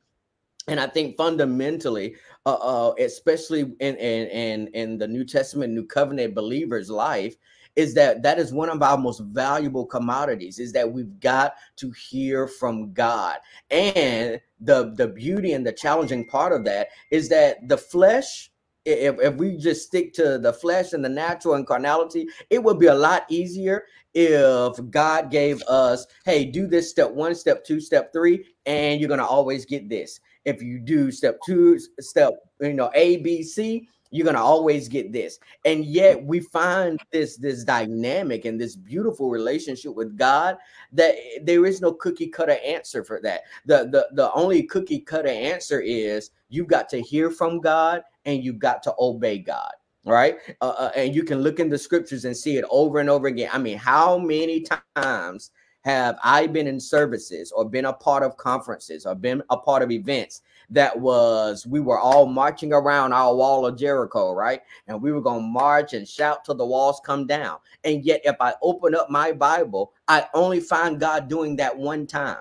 And I think fundamentally, uh, uh, especially in, in, in, in the New Testament, New Covenant believers' life, is that that is one of our most valuable commodities, is that we've got to hear from God. And the, the beauty and the challenging part of that is that the flesh, if, if we just stick to the flesh and the natural and carnality, it would be a lot easier if God gave us, hey, do this step one, step two, step three, and you're going to always get this. If you do step two, step, you know, A, B, C, you're going to always get this. And yet we find this, this dynamic and this beautiful relationship with God that there is no cookie cutter answer for that. The, the, the only cookie cutter answer is you've got to hear from God and you've got to obey God. Right. Uh, uh, and you can look in the scriptures and see it over and over again. I mean, how many times have I been in services or been a part of conferences or been a part of events that was, we were all marching around our wall of Jericho, right? And we were going to march and shout till the walls come down. And yet, if I open up my Bible, I only find God doing that one time.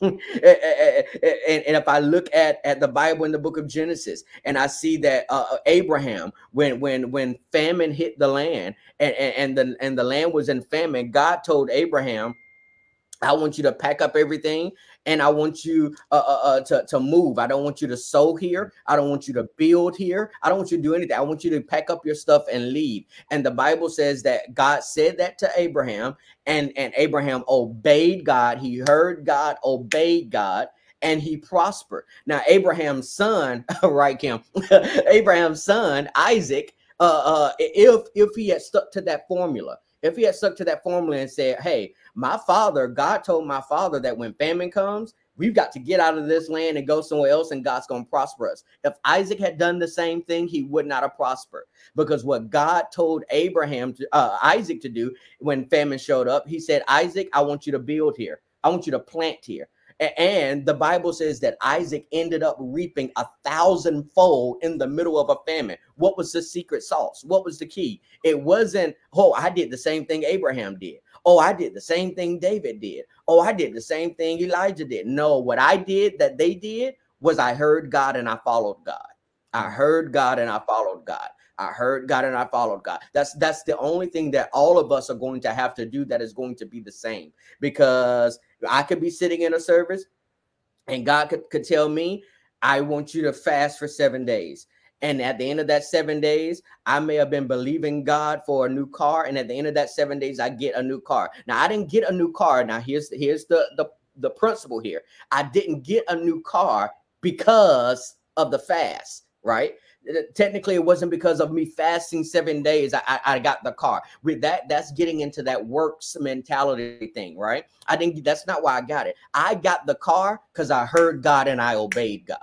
and, and if I look at, at the Bible in the book of Genesis, and I see that uh, Abraham, when when when famine hit the land and, and, the, and the land was in famine, God told Abraham, I want you to pack up everything, and I want you uh, uh, uh, to, to move. I don't want you to sow here. I don't want you to build here. I don't want you to do anything. I want you to pack up your stuff and leave. And the Bible says that God said that to Abraham, and, and Abraham obeyed God. He heard God, obeyed God, and he prospered. Now, Abraham's son, right, Kim? Abraham's son, Isaac, uh, uh, if, if he had stuck to that formula, if he had stuck to that formula and said, hey, my father, God told my father that when famine comes, we've got to get out of this land and go somewhere else, and God's going to prosper us. If Isaac had done the same thing, he would not have prospered, because what God told Abraham, to, uh, Isaac to do when famine showed up, he said, Isaac, I want you to build here. I want you to plant here. And the Bible says that Isaac ended up reaping a thousandfold in the middle of a famine. What was the secret sauce? What was the key? It wasn't, oh, I did the same thing Abraham did. Oh, I did the same thing David did. Oh, I did the same thing Elijah did. No, what I did that they did was I heard God and I followed God. I heard God and I followed God. I heard God and I followed God. That's that's the only thing that all of us are going to have to do that is going to be the same, because I could be sitting in a service and God could, could tell me, I want you to fast for seven days. And at the end of that seven days, I may have been believing God for a new car. And at the end of that seven days, I get a new car. Now, I didn't get a new car. Now, here's, here's the, the, the principle here. I didn't get a new car because of the fast, right? Technically, it wasn't because of me fasting seven days. I, I, I got the car. With that, that's getting into that works mentality thing, right? I didn't. That's not why I got it. I got the car because I heard God and I obeyed God.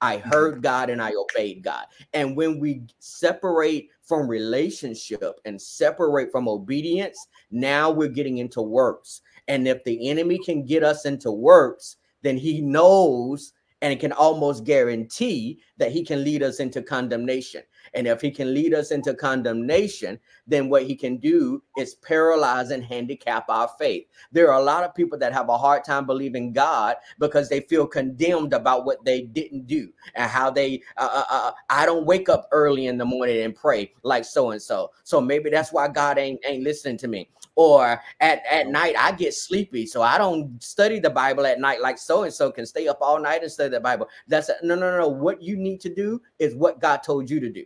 I heard God and I obeyed God. And when we separate from relationship and separate from obedience, now we're getting into works. And if the enemy can get us into works, then he knows and it can almost guarantee that he can lead us into condemnation. And if he can lead us into condemnation, then what he can do is paralyze and handicap our faith. There are a lot of people that have a hard time believing God because they feel condemned about what they didn't do and how they, uh, uh, I don't wake up early in the morning and pray like so-and-so. So maybe that's why God ain't, ain't listening to me. Or at, at night, I get sleepy, so I don't study the Bible at night like so-and-so can stay up all night and study the Bible. That's a, no, no, no. What you need to do is what God told you to do.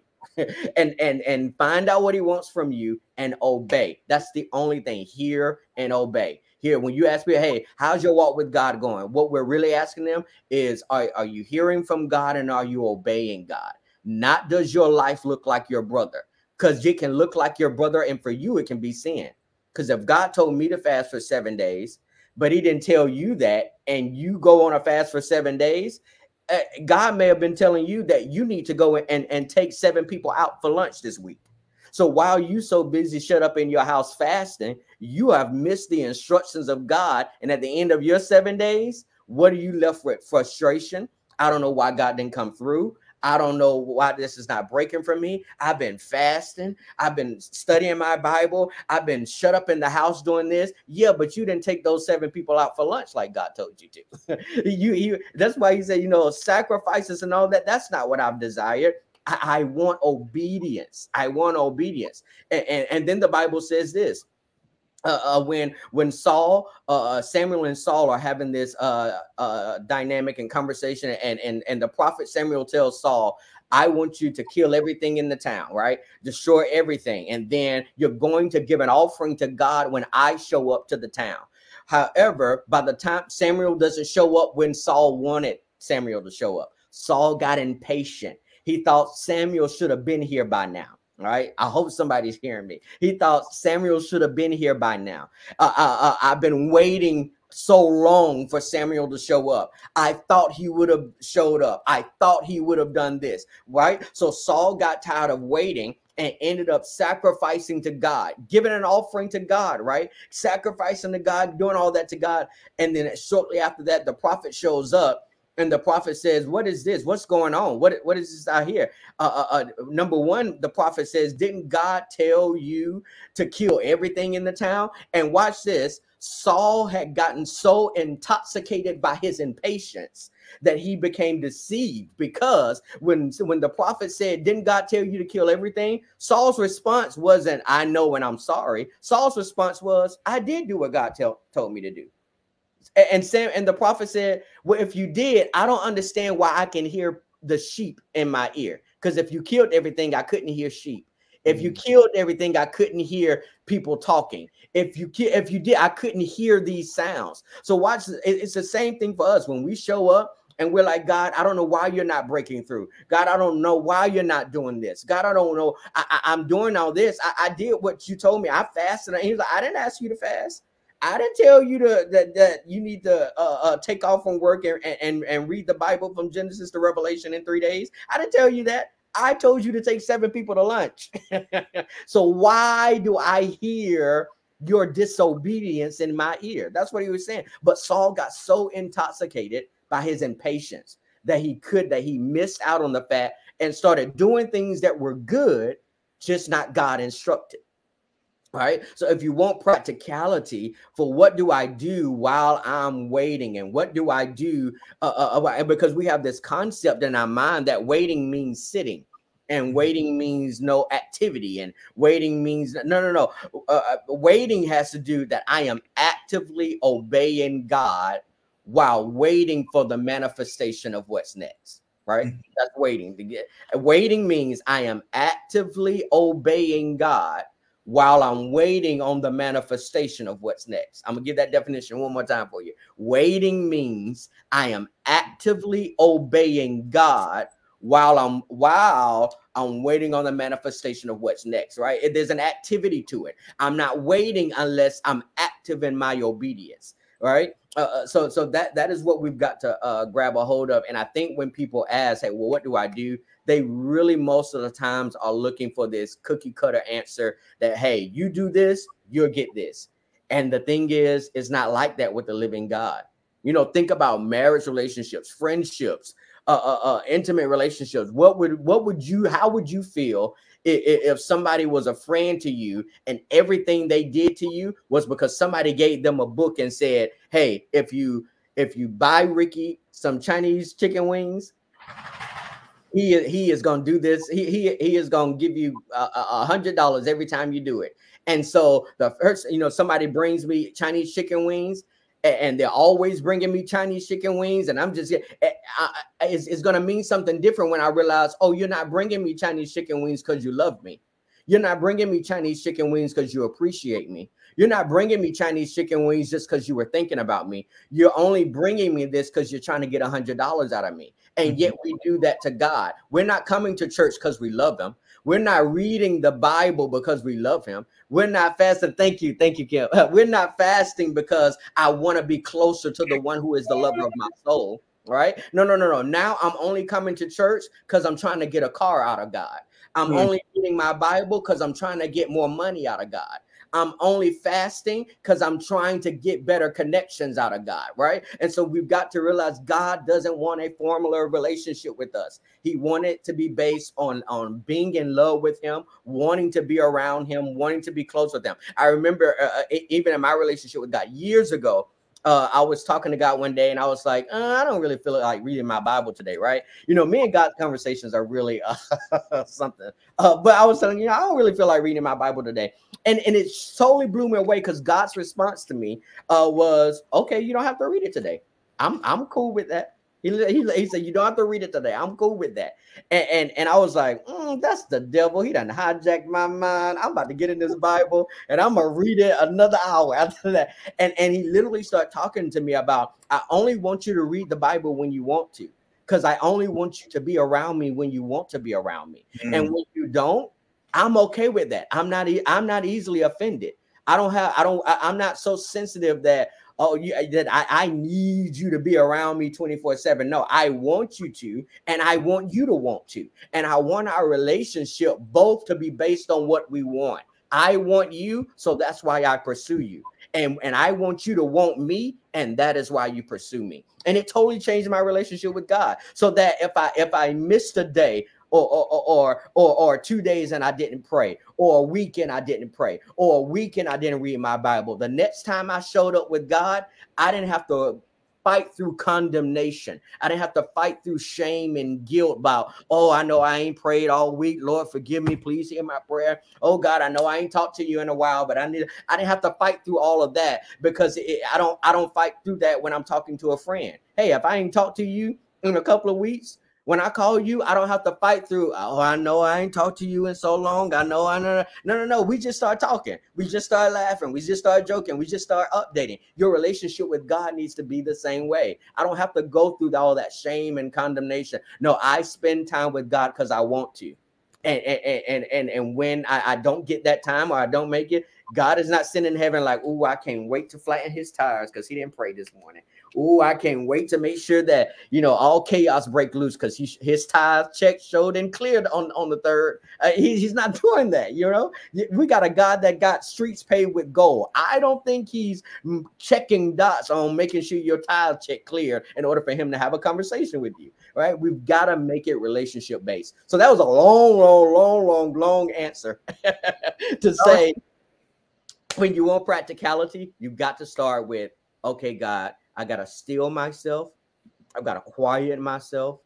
and and and find out what he wants from you and obey. That's the only thing. Hear and obey. Here, when you ask me, hey, how's your walk with God going? What we're really asking them is, are, are you hearing from God and are you obeying God? Not does your life look like your brother? Because it can look like your brother, and for you, it can be sin. Because if God told me to fast for seven days, but he didn't tell you that, and you go on a fast for seven days, God may have been telling you that you need to go and, and take seven people out for lunch this week. So while you're so busy shut up in your house fasting, you have missed the instructions of God. And at the end of your seven days, what are you left with? Frustration. I don't know why God didn't come through. I don't know why this is not breaking for me. I've been fasting. I've been studying my Bible. I've been shut up in the house doing this. Yeah, but you didn't take those seven people out for lunch like God told you to. you, you, that's why he said, you know, sacrifices and all that. That's not what I've desired. I, I want obedience. I want obedience. And, and, and then the Bible says this. Uh, uh, when when Saul, uh, Samuel and Saul are having this uh, uh, dynamic and conversation, and, and, and the prophet Samuel tells Saul, I want you to kill everything in the town, right? Destroy everything. And then you're going to give an offering to God when I show up to the town. However, by the time Samuel doesn't show up when Saul wanted Samuel to show up, Saul got impatient. He thought Samuel should have been here by now. All right. I hope somebody's hearing me. He thought Samuel should have been here by now. Uh, uh, uh, I've been waiting so long for Samuel to show up. I thought he would have showed up. I thought he would have done this. Right. So Saul got tired of waiting and ended up sacrificing to God, giving an offering to God. Right. Sacrificing to God, doing all that to God. And then shortly after that, the prophet shows up. And the prophet says, what is this? What's going on? What, what is this out here? Uh, uh, uh, number one, the prophet says, didn't God tell you to kill everything in the town? And watch this. Saul had gotten so intoxicated by his impatience that he became deceived, because when, when the prophet said, didn't God tell you to kill everything? Saul's response wasn't, I know and I'm sorry. Saul's response was, I did do what God tell, told me to do. And Sam and the prophet said, well, if you did, I don't understand why I can hear the sheep in my ear. Because if you killed everything, I couldn't hear sheep. If you killed everything, I couldn't hear people talking. If you if you did, I couldn't hear these sounds. So watch. It's the same thing for us when we show up. And we're like, God, I don't know why you're not breaking through. God, I don't know why you're not doing this. God, I don't know. I, I, I'm doing all this. I, I did what you told me. I fasted. And he was like, I didn't ask you to fast. I didn't tell you to, that, that you need to uh, uh, take off from work and, and, and read the Bible from Genesis to Revelation in three days. I didn't tell you that. I told you to take seven people to lunch. So why do I hear your disobedience in my ear? That's what he was saying. But Saul got so intoxicated by his impatience that he could, that he missed out on the fact and started doing things that were good, just not God instructed. All right. So if you want practicality for what do I do while I'm waiting, and what do I do? Uh, uh, because we have this concept in our mind that waiting means sitting, and waiting means no activity, and waiting means no, no, no. Uh, waiting has to do that I am actively obeying God while waiting for the manifestation of what's next. Right. Mm-hmm. That's waiting to get. Waiting means I am actively obeying God while I'm waiting on the manifestation of what's next. I'm gonna give that definition one more time for you. Waiting means I am actively obeying God while I'm while I'm waiting on the manifestation of what's next, right? If there's an activity to it. I'm not waiting unless I'm active in my obedience, right? Uh, so so that, that is what we've got to uh, grab a hold of. And I think when people ask, hey, well, what do I do? They really most of the times are looking for this cookie cutter answer that, hey, you do this, you'll get this. And the thing is, it's not like that with the living God. You know, think about marriage relationships, friendships, uh, uh, uh, intimate relationships. What would what would you how would you feel if, if somebody was a friend to you and everything they did to you was because somebody gave them a book and said, hey, if you if you buy Ricky some Chinese chicken wings, he he is going to do this. He he, he is going to give you a hundred dollars every time you do it. And so the first, you know, somebody brings me Chinese chicken wings, and they're always bringing me Chinese chicken wings, and I'm just, I, it's, it's going to mean something different when I realize, oh, you're not bringing me Chinese chicken wings because you love me. You're not bringing me Chinese chicken wings because you appreciate me. You're not bringing me Chinese chicken wings just because you were thinking about me. You're only bringing me this because you're trying to get a hundred dollars out of me. And yet we do that to God. We're not coming to church because we love him. We're not reading the Bible because we love him. We're not fasting. Thank you. Thank you, Kim. We're not fasting because I want to be closer to the one who is the lover of my soul. Right? No, no, no, no. Now I'm only coming to church because I'm trying to get a car out of God. I'm only reading my Bible because I'm trying to get more money out of God. I'm only fasting because I'm trying to get better connections out of God, right? And so we've got to realize God doesn't want a formula relationship with us. He wanted to be based on, on being in love with him, wanting to be around him, wanting to be close with him. I remember uh, even in my relationship with God years ago, Uh, I was talking to God one day and I was like, uh, I don't really feel like reading my Bible today. Right. You know, me and God's conversations are really uh, something. Uh, but I was telling you, I don't really feel like reading my Bible today. And, and it totally blew me away because God's response to me uh, was, OK, you don't have to read it today. I'm I'm cool with that. He, he, he said, you don't have to read it today. I'm cool with that. And and, and I was like, mm, that's the devil. He done hijacked my mind. I'm about to get in this Bible and I'm going to read it another hour after that. And, and he literally started talking to me about, I only want you to read the Bible when you want to, because I only want you to be around me when you want to be around me. Mm. And when you don't, I'm OK with that. I'm not I'm not easily offended. I don't have I don't I, I'm not so sensitive that. Oh, you, that I, I need you to be around me twenty-four seven. No, I want you to, and I want you to want to. And I want our relationship both to be based on what we want. I want you, so that's why I pursue you. And, and I want you to want me, and that is why you pursue me. And it totally changed my relationship with God. So that if I if I missed a day, Or or, or or or two days and I didn't pray, or a weekend I didn't pray, or a weekend I didn't read my Bible, the next time I showed up with God, I didn't have to fight through condemnation. I didn't have to fight through shame and guilt about, oh, I know I ain't prayed all week. Lord, forgive me. Please hear my prayer. Oh, God, I know I ain't talked to you in a while, but I need. I didn't have to fight through all of that because it, I don't I don't fight through that when I'm talking to a friend. Hey, if I ain't talked to you in a couple of weeks, when I call you, I don't have to fight through, oh, I know I ain't talked to you in so long. I know I know. No, no, no. We just start talking. We just start laughing. We just start joking. We just start updating. Your relationship with God needs to be the same way. I don't have to go through all that shame and condemnation. No, I spend time with God because I want to. And and and and, and when I, I don't get that time or I don't make it, God is not sitting in heaven like, oh, I can't wait to flatten his tires because he didn't pray this morning. Oh, I can't wait to make sure that, you know, all chaos break loose because he, his tithe check showed and cleared on, on the third. Uh, he, he's not doing that. You know, we got a God that got streets paved with gold. I don't think he's checking dots on making sure your tithe check cleared in order for him to have a conversation with you. Right. We've got to make it relationship based. So that was a long, long, long, long, long answer to say when you want practicality, you've got to start with, OK, God, I got to still myself. I've got to quiet myself,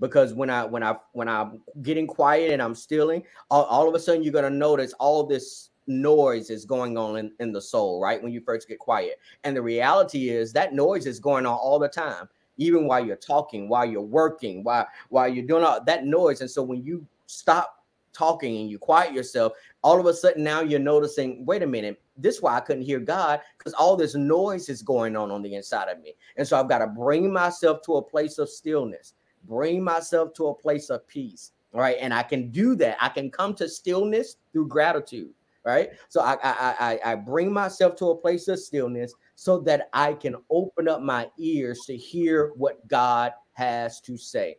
because when I when I when I'm getting quiet and I'm stilling, all, all of a sudden you're going to notice all this noise is going on in, in the soul. Right. When you first get quiet. And the reality is that noise is going on all the time, even while you're talking, while you're working, while while you're doing all that noise. And so when you stop talking and you quiet yourself, all of a sudden now you're noticing, wait a minute, this is why I couldn't hear God, because all this noise is going on on the inside of me. And so I've got to bring myself to a place of stillness, bring myself to a place of peace. Right. And I can do that. I can come to stillness through gratitude. Right. So I, I, I, I bring myself to a place of stillness so that I can open up my ears to hear what God has to say.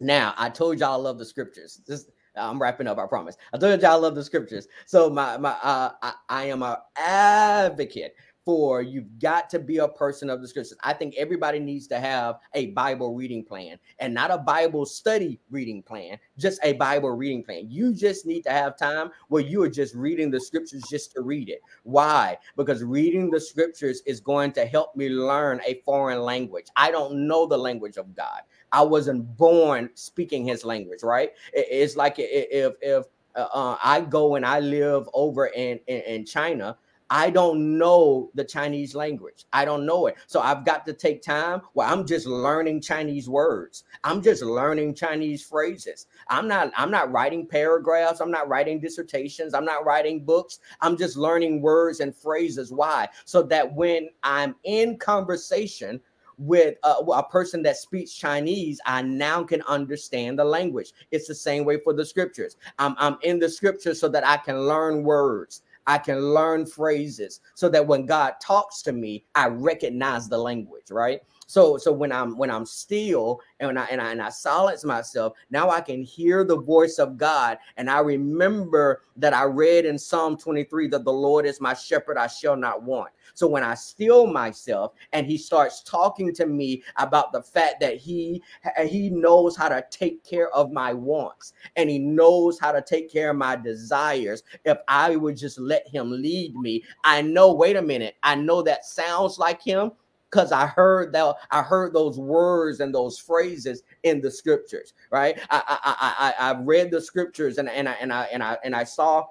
Now, I told y'all I love the scriptures. This I'm wrapping up, I promise. I told you I love the scriptures. So my my uh, I, I am an advocate for, you've got to be a person of the scriptures. I think everybody needs to have a Bible reading plan, and not a Bible study reading plan, just a Bible reading plan. You just need to have time where you are just reading the scriptures just to read it. Why? Because reading the scriptures is going to help me learn a foreign language. I don't know the language of God. I wasn't born speaking his language, right? It's like if if uh, I go and I live over in, in, in China, I don't know the Chinese language. I don't know it. So I've got to take time where I'm just learning Chinese words. I'm just learning Chinese phrases. I'm not, I'm not writing paragraphs. I'm not writing dissertations. I'm not writing books. I'm just learning words and phrases. Why? So that when I'm in conversation with a, a person that speaks Chinese, I now can understand the language. It's the same way for the scriptures. I'm, I'm in the scriptures so that I can learn words. I can learn phrases so that when God talks to me, I recognize the language, right? So, so when I'm when I'm still and when I and I and I silence myself, now I can hear the voice of God, and I remember that I read in Psalm twenty-three that the Lord is my shepherd; I shall not want. So when I still myself, and He starts talking to me about the fact that He He knows how to take care of my wants, and He knows how to take care of my desires. If I would just let Him lead me, I know. Wait a minute, I know that sounds like Him, because I heard that I heard those words and those phrases in the scriptures, right? I I I I read the scriptures and and I and I and I and I saw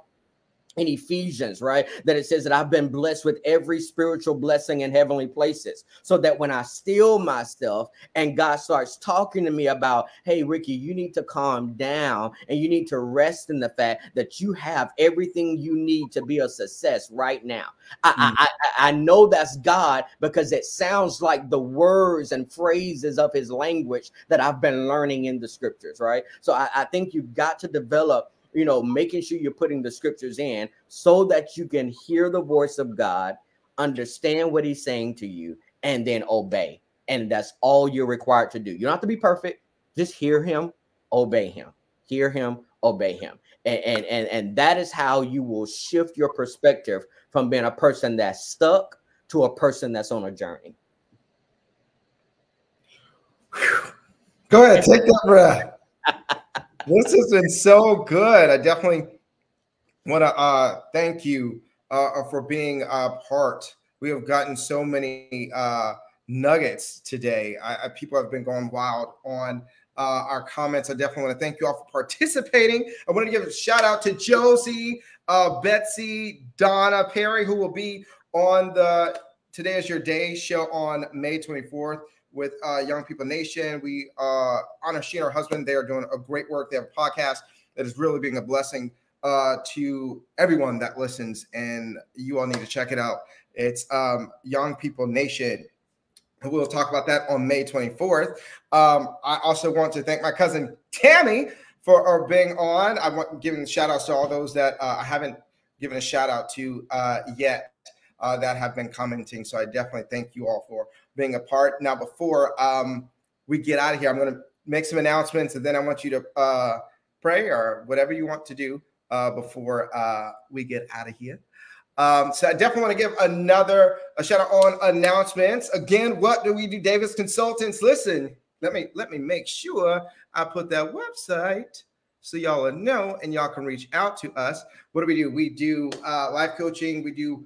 in Ephesians, right, that it says that I've been blessed with every spiritual blessing in heavenly places, so that when I still myself and God starts talking to me about, hey, Ricky, you need to calm down and you need to rest in the fact that you have everything you need to be a success right now. I, mm-hmm. I, I, I know that's God, because it sounds like the words and phrases of his language that I've been learning in the scriptures, right? So I, I think you've got to develop, you know, making sure you're putting the scriptures in so that you can hear the voice of God, understand what he's saying to you, and then obey. And that's all you're required to do. You don't have to be perfect. Just hear him, obey him, hear him, obey him. And, and, and, and that is how you will shift your perspective from being a person that's stuck to a person that's on a journey. Go ahead, take that breath. This has been so good. I definitely want to uh, thank you uh, for being a part. We have gotten so many uh, nuggets today. I, I, people have been going wild on uh, our comments. I definitely want to thank you all for participating. I want to give a shout out to Josie, uh, Betsy, Donna, Perry, who will be on the Today Is Your Day show on May twenty-fourth. With uh, Young People Nation. We uh, honor she and her husband. They are doing a great work. They have a podcast that is really being a blessing uh, to everyone that listens, and you all need to check it out. It's um, Young People Nation. We'll talk about that on May twenty-fourth. Um, I also want to thank my cousin Tammy for uh, being on. I want giving shout outs to all those that uh, I haven't given a shout out to uh, yet uh, that have been commenting. So I definitely thank you all for being a part. Now, before um, we get out of here, I'm going to make some announcements, and then I want you to uh, pray or whatever you want to do uh, before uh, we get out of here. Um, so I definitely want to give another a shout out on announcements. Again, what do we do, Davis Consultants? Listen, let me let me make sure I put that website so y'all will know and y'all can reach out to us. What do we do? We do uh, life coaching. We do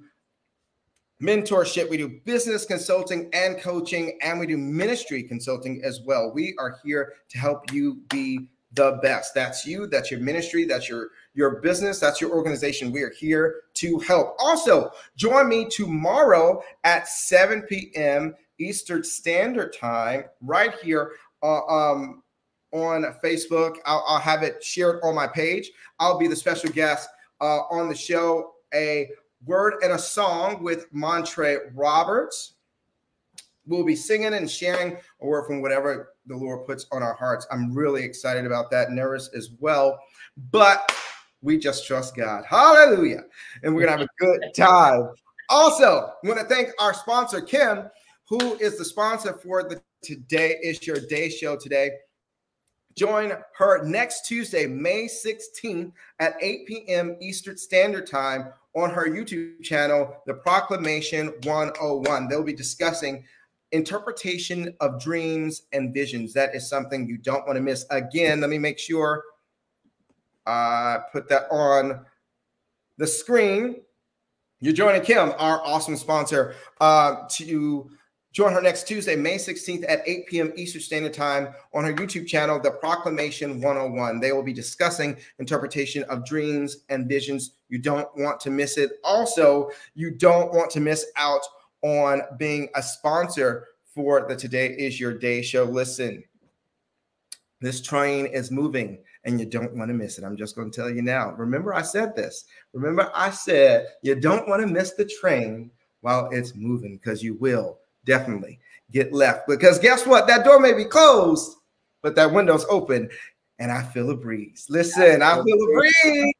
mentorship, we do business consulting and coaching, and we do ministry consulting as well. We are here to help you be the best. That's you, that's your ministry, that's your, your business, that's your organization. We are here to help. Also, join me tomorrow at seven p m Eastern Standard Time right here uh, um, on Facebook. I'll, I'll have it shared on my page. I'll be the special guest uh, on the show, A Word and a Song with Montre Roberts. We'll be singing and sharing a word from whatever the Lord puts on our hearts. I'm really excited about that, nervous as well, but we just trust God. Hallelujah. And we're going to have a good time. Also, I want to thank our sponsor, Kim, who is the sponsor for the Today Is Your Day show today. Join her next Tuesday, May sixteenth at eight p m Eastern Standard Time on her YouTube channel, The Proclamation one oh one. They'll be discussing interpretation of dreams and visions. That is something you don't want to miss. Again, let me make sure I uh, put that on the screen. You're joining Kim, our awesome sponsor, uh, to join her next Tuesday, May sixteenth at eight p m Eastern Standard Time on her YouTube channel, The Proclamation one oh one. They will be discussing interpretation of dreams and visions. You don't want to miss it. Also, you don't want to miss out on being a sponsor for the Today Is Your Day show. Listen, this train is moving and you don't want to miss it. I'm just going to tell you now. Remember I said this. Remember I said you don't want to miss the train while it's moving, because you will definitely get left, because guess what? That door may be closed, but that window's open, and I feel a breeze. Listen, I feel a breeze.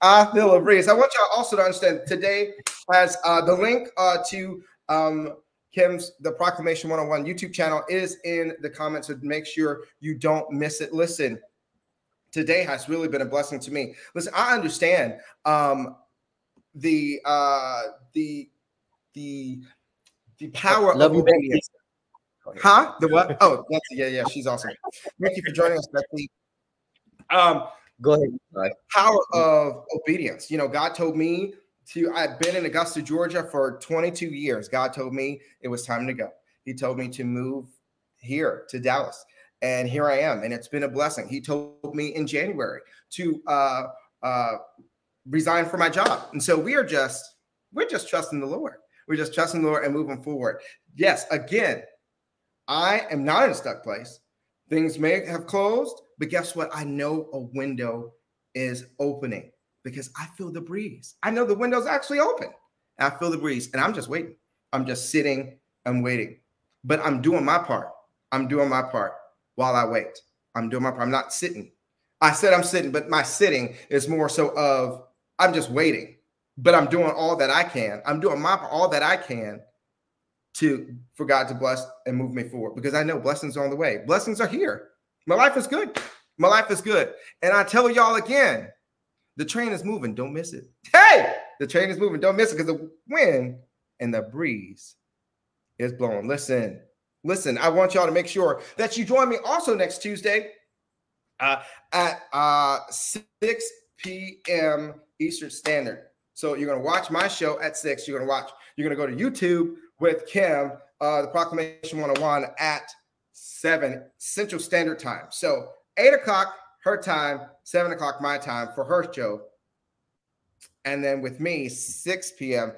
I feel a breeze. I want y'all also to understand today has uh, the link uh, to um, Kim's The Proclamation one oh one YouTube channel is in the comments, so make sure you don't miss it. Listen, today has really been a blessing to me. Listen, I understand um, the uh, the the The power Love of obedience. Huh? The what? Oh, Betsy. Yeah, yeah. She's awesome. Thank you for joining us, Betsy. Um, Go ahead. Right. Power of obedience. You know, God told me to, I've been in Augusta, Georgia for twenty-two years. God told me it was time to go. He told me to move here to Dallas. And here I am. And it's been a blessing. He told me in January to uh, uh, resign from my job. And so we are just, we're just trusting the Lord. We're just trusting the Lord and moving forward. Yes, again, I am not in a stuck place. Things may have closed, but guess what? I know a window is opening because I feel the breeze. I know the window's actually open. I feel the breeze, and I'm just waiting. I'm just sitting and waiting. But I'm doing my part. I'm doing my part while I wait. I'm doing my part. I'm not sitting. I said I'm sitting, but my sitting is more so of I'm just waiting. But I'm doing all that I can. I'm doing my all that I can to for God to bless and move me forward, because I know blessings are on the way. Blessings are here. My life is good. My life is good. And I tell y'all again, the train is moving. Don't miss it. Hey, the train is moving. Don't miss it, because the wind and the breeze is blowing. Listen, listen, I want y'all to make sure that you join me also next Tuesday uh, at uh, six p m Eastern Standard. So you're going to watch my show at six. You're going to watch. You're going to go to YouTube with Kim, uh, The Proclamation one oh one at seven Central Standard Time. So eight o'clock her time, seven o'clock my time for her show. And then with me, six p m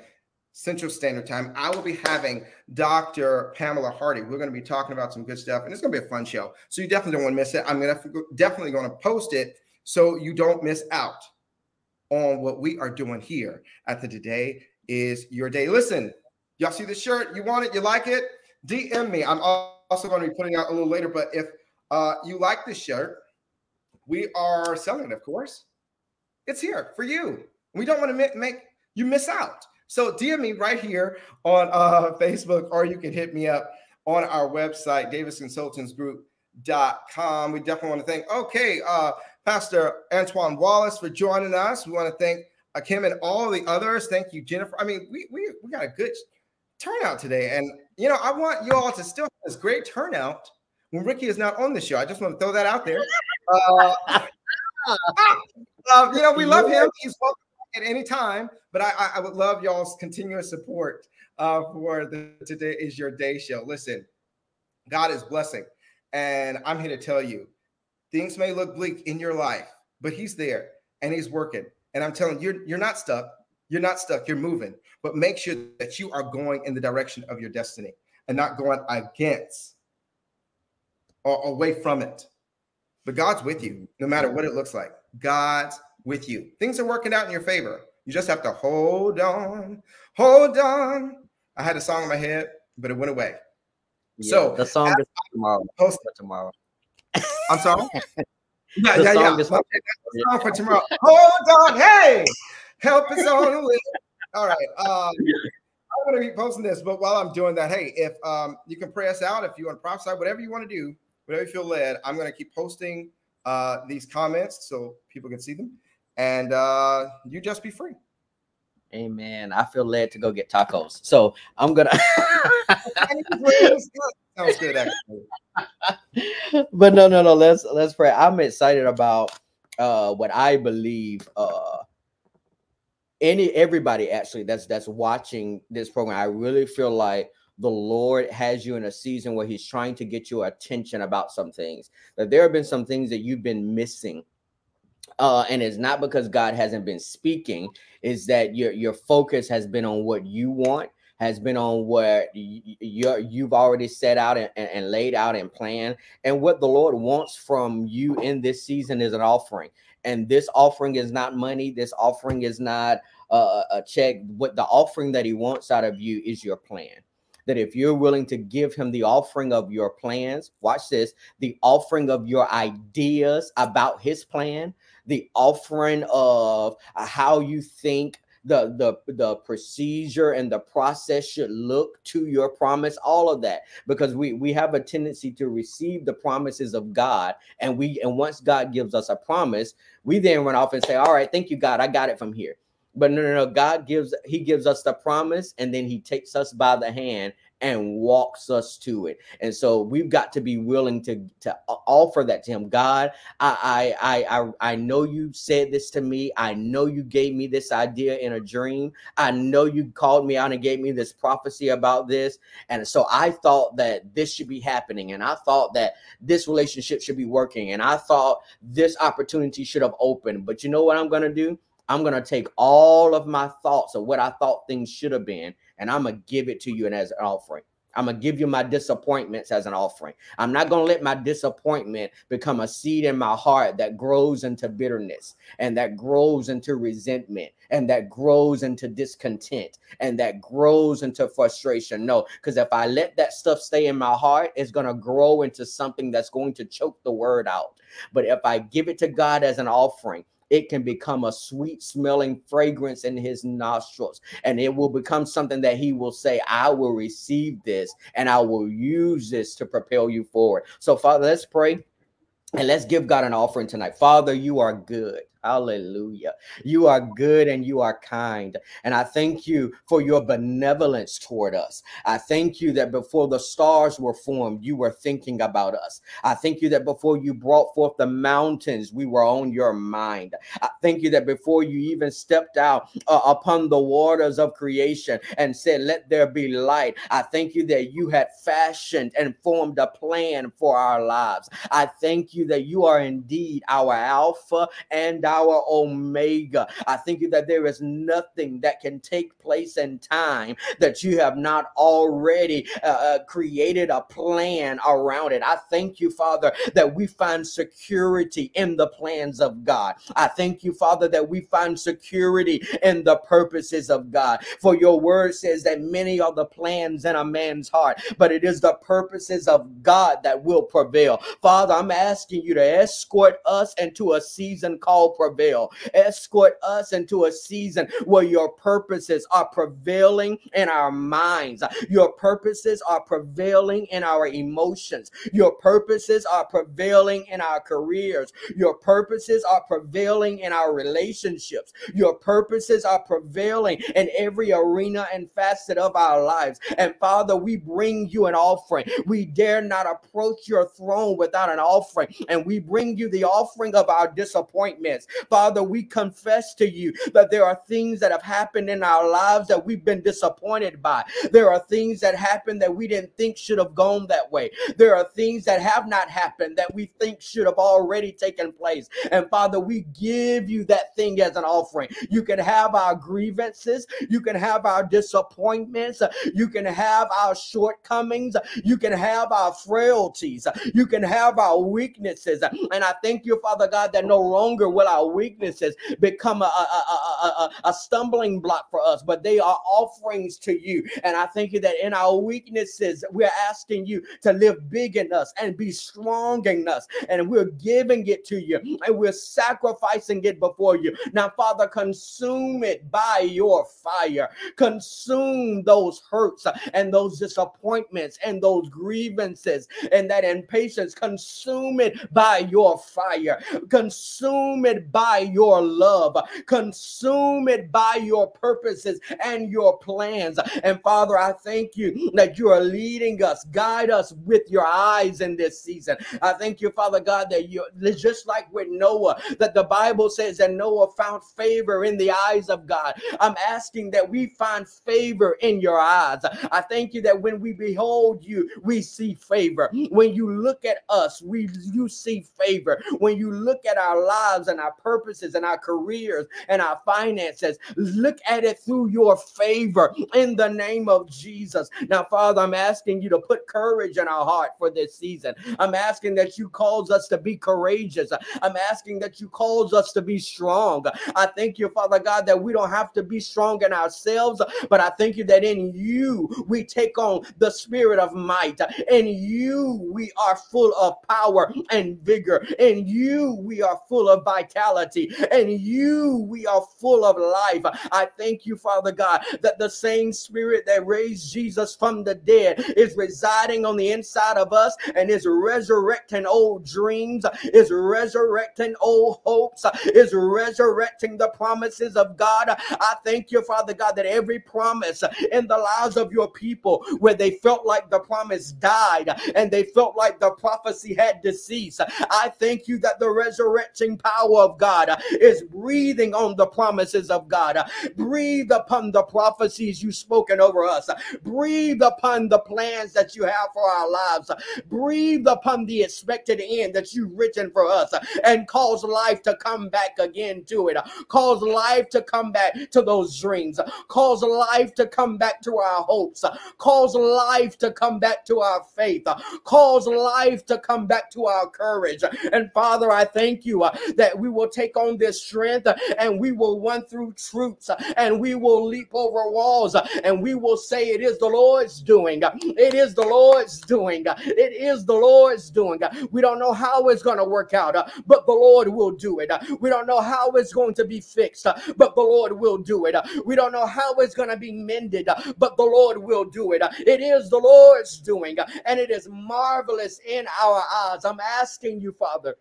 Central Standard Time, I will be having Doctor Pamela Hardy. We're going to be talking about some good stuff, and it's going to be a fun show. So you definitely don't want to miss it. I'm going to definitely going to post it so you don't miss out on what we are doing here at the Today Is Your Day. Listen, y'all see the shirt? You want it? You like it? D M me. I'm also going to be putting out a little later, but if uh, you like this shirt, we are selling it, of course. It's here for you. We don't want to make, make you miss out. So D M me right here on uh, Facebook, or you can hit me up on our website, Davis Consultants Group dot com. We definitely want to thank, okay, uh, Pastor Antoine Wallace for joining us. We want to thank uh, Kim and all the others. Thank you, Jennifer. I mean, we, we, we got a good turnout today. And, you know, I want you all to still have this great turnout when Ricky is not on the show. I just want to throw that out there. Uh, uh, you know, we love him. He's welcome at any time. But I, I, I would love y'all's continuous support uh, for the Today Is Your Day show. Listen, God is blessing. And I'm here to tell you, things may look bleak in your life, but he's there and he's working. And I'm telling you, you're, you're not stuck. You're not stuck. You're moving. But make sure that you are going in the direction of your destiny and not going against or away from it. But God's with you, no matter what it looks like. God's with you. Things are working out in your favor. You just have to hold on, hold on. I had a song in my head, but it went away. Yeah, so the song is tomorrow. Post tomorrow. I'm sorry. Yeah, yeah, yeah. That's the song for tomorrow. Hold on. Hey, help us on the way. All right. Um, I'm going to be posting this, but while I'm doing that, hey, if um, you can pray us out, if you want to prophesy, whatever you want to do, whatever you feel led. I'm going to keep posting uh, these comments so people can see them. And uh, you just be free. Amen. I feel led to go get tacos. So I'm going to. Sounds good, actually. But no, no, no. Let's let's pray. I'm excited about uh, what I believe. Uh, any everybody actually that's that's watching this program. I really feel like the Lord has you in a season where He's trying to get your attention about some things. That there have been some things that you've been missing. Uh, and it's not because God hasn't been speaking. It's that your your focus has been on what you want, has been on what you're, you've already set out and, and laid out and planned. And what the Lord wants from you in this season is an offering. And this offering is not money. This offering is not uh, a check. What the offering that He wants out of you is your plan. That if you're willing to give Him the offering of your plans, watch this, the offering of your ideas about His plan, the offering of how you think the, the, the procedure and the process should look to your promise, all of that, because we, we have a tendency to receive the promises of God. And we, and once God gives us a promise, we then run off and say, all right, thank you, God, I got it from here. But no, no, no, God gives, He gives us the promise, and then He takes us by the hand and walks us to it. And so we've got to be willing to, to offer that to Him. God, I, I, I, I know You said this to me. I know You gave me this idea in a dream. I know You called me out and gave me this prophecy about this. And so I thought that this should be happening. And I thought that this relationship should be working. And I thought this opportunity should have opened. But you know what I'm going to do? I'm going to take all of my thoughts of what I thought things should have been, and I'm going to give it to You and as an offering. I'm going to give You my disappointments as an offering. I'm not going to let my disappointment become a seed in my heart that grows into bitterness, and that grows into resentment, and that grows into discontent, and that grows into frustration. No, because if I let that stuff stay in my heart, it's going to grow into something that's going to choke the word out. But if I give it to God as an offering, it can become a sweet smelling fragrance in His nostrils, and it will become something that He will say, I will receive this and I will use this to propel you forward. So Father, let's pray and let's give God an offering tonight. Father, You are good. Hallelujah. You are good and You are kind. And I thank You for Your benevolence toward us. I thank You that before the stars were formed, You were thinking about us. I thank You that before You brought forth the mountains, we were on Your mind. I thank You that before You even stepped out uh, upon the waters of creation and said, let there be light. I thank You that You had fashioned and formed a plan for our lives. I thank You that You are indeed our Alpha and our Our Omega. I thank You that there is nothing that can take place in time that You have not already uh, created a plan around it. I thank You, Father, that we find security in the plans of God. I thank You, Father, that we find security in the purposes of God. For Your word says that many are the plans in a man's heart, but it is the purposes of God that will prevail. Father, I'm asking You to escort us into a season called prevail. Escort us into a season where Your purposes are prevailing in our minds. Your purposes are prevailing in our emotions. Your purposes are prevailing in our careers. Your purposes are prevailing in our relationships. Your purposes are prevailing in every arena and facet of our lives. And Father, we bring You an offering. We dare not approach Your throne without an offering. And we bring You the offering of our disappointment. Father, we confess to You that there are things that have happened in our lives that we've been disappointed by. There are things that happened that we didn't think should have gone that way. There are things that have not happened that we think should have already taken place. And Father, we give You that thing as an offering. You can have our grievances. You can have our disappointments. You can have our shortcomings. You can have our frailties. You can have our weaknesses. And I thank You, Father God, that no longer will I our weaknesses become a, a, a, a, a stumbling block for us, but they are offerings to you. And I thank you that in our weaknesses, we're asking you to live big in us and be strong in us. And we're giving it to you and we're sacrificing it before you. Now, Father, consume it by your fire. Consume those hurts and those disappointments and those grievances and that impatience. Consume it by your fire. Consume it by your love. Consume it by your purposes and your plans. And Father, I thank you that you are leading us. Guide us with your eyes in this season. I thank you, Father God, that you, just like with Noah, that the Bible says that Noah found favor in the eyes of God. I'm asking that we find favor in your eyes. I thank you that when we behold you, we see favor. When you look at us, we you see favor. When you look at our lives and our purposes and our careers and our finances, look at it through your favor in the name of Jesus. Now, Father, I'm asking you to put courage in our heart for this season. I'm asking that you cause us to be courageous. I'm asking that you cause us to be strong. I thank you, Father God, that we don't have to be strong in ourselves, but I thank you that in you we take on the spirit of might. In you we are full of power and vigor. In you we are full of vitality. In you we are full of life. I thank you, Father God, that the same spirit that raised Jesus from the dead is residing on the inside of us and is resurrecting old dreams, is resurrecting old hopes, is resurrecting the promises of God. I thank you, Father God, that every promise in the lives of your people where they felt like the promise died and they felt like the prophecy had deceased, I thank you that the resurrecting power of God is breathing on the promises of God. Breathe upon the prophecies you've spoken over us. Breathe upon the plans that you have for our lives. Breathe upon the expected end that you've written for us and cause life to come back again to it. Cause life to come back to those dreams. Cause life to come back to our hopes. Cause life to come back to our faith. Cause life to come back to our courage. And Father, I thank you uh, that we will take on this strength uh, and we will run through troops uh, and we will leap over walls uh, and we will say it is the Lord's doing. It is the Lord's doing. It is the Lord's doing. We don't know how it's going to work out, uh, but the Lord will do it. We don't know how it's going to be fixed, uh, but the Lord will do it. We don't know how it's going to be mended, uh, but the Lord will do it. It is the Lord's doing, uh, and it is marvelous in our eyes. I'm asking you, Father,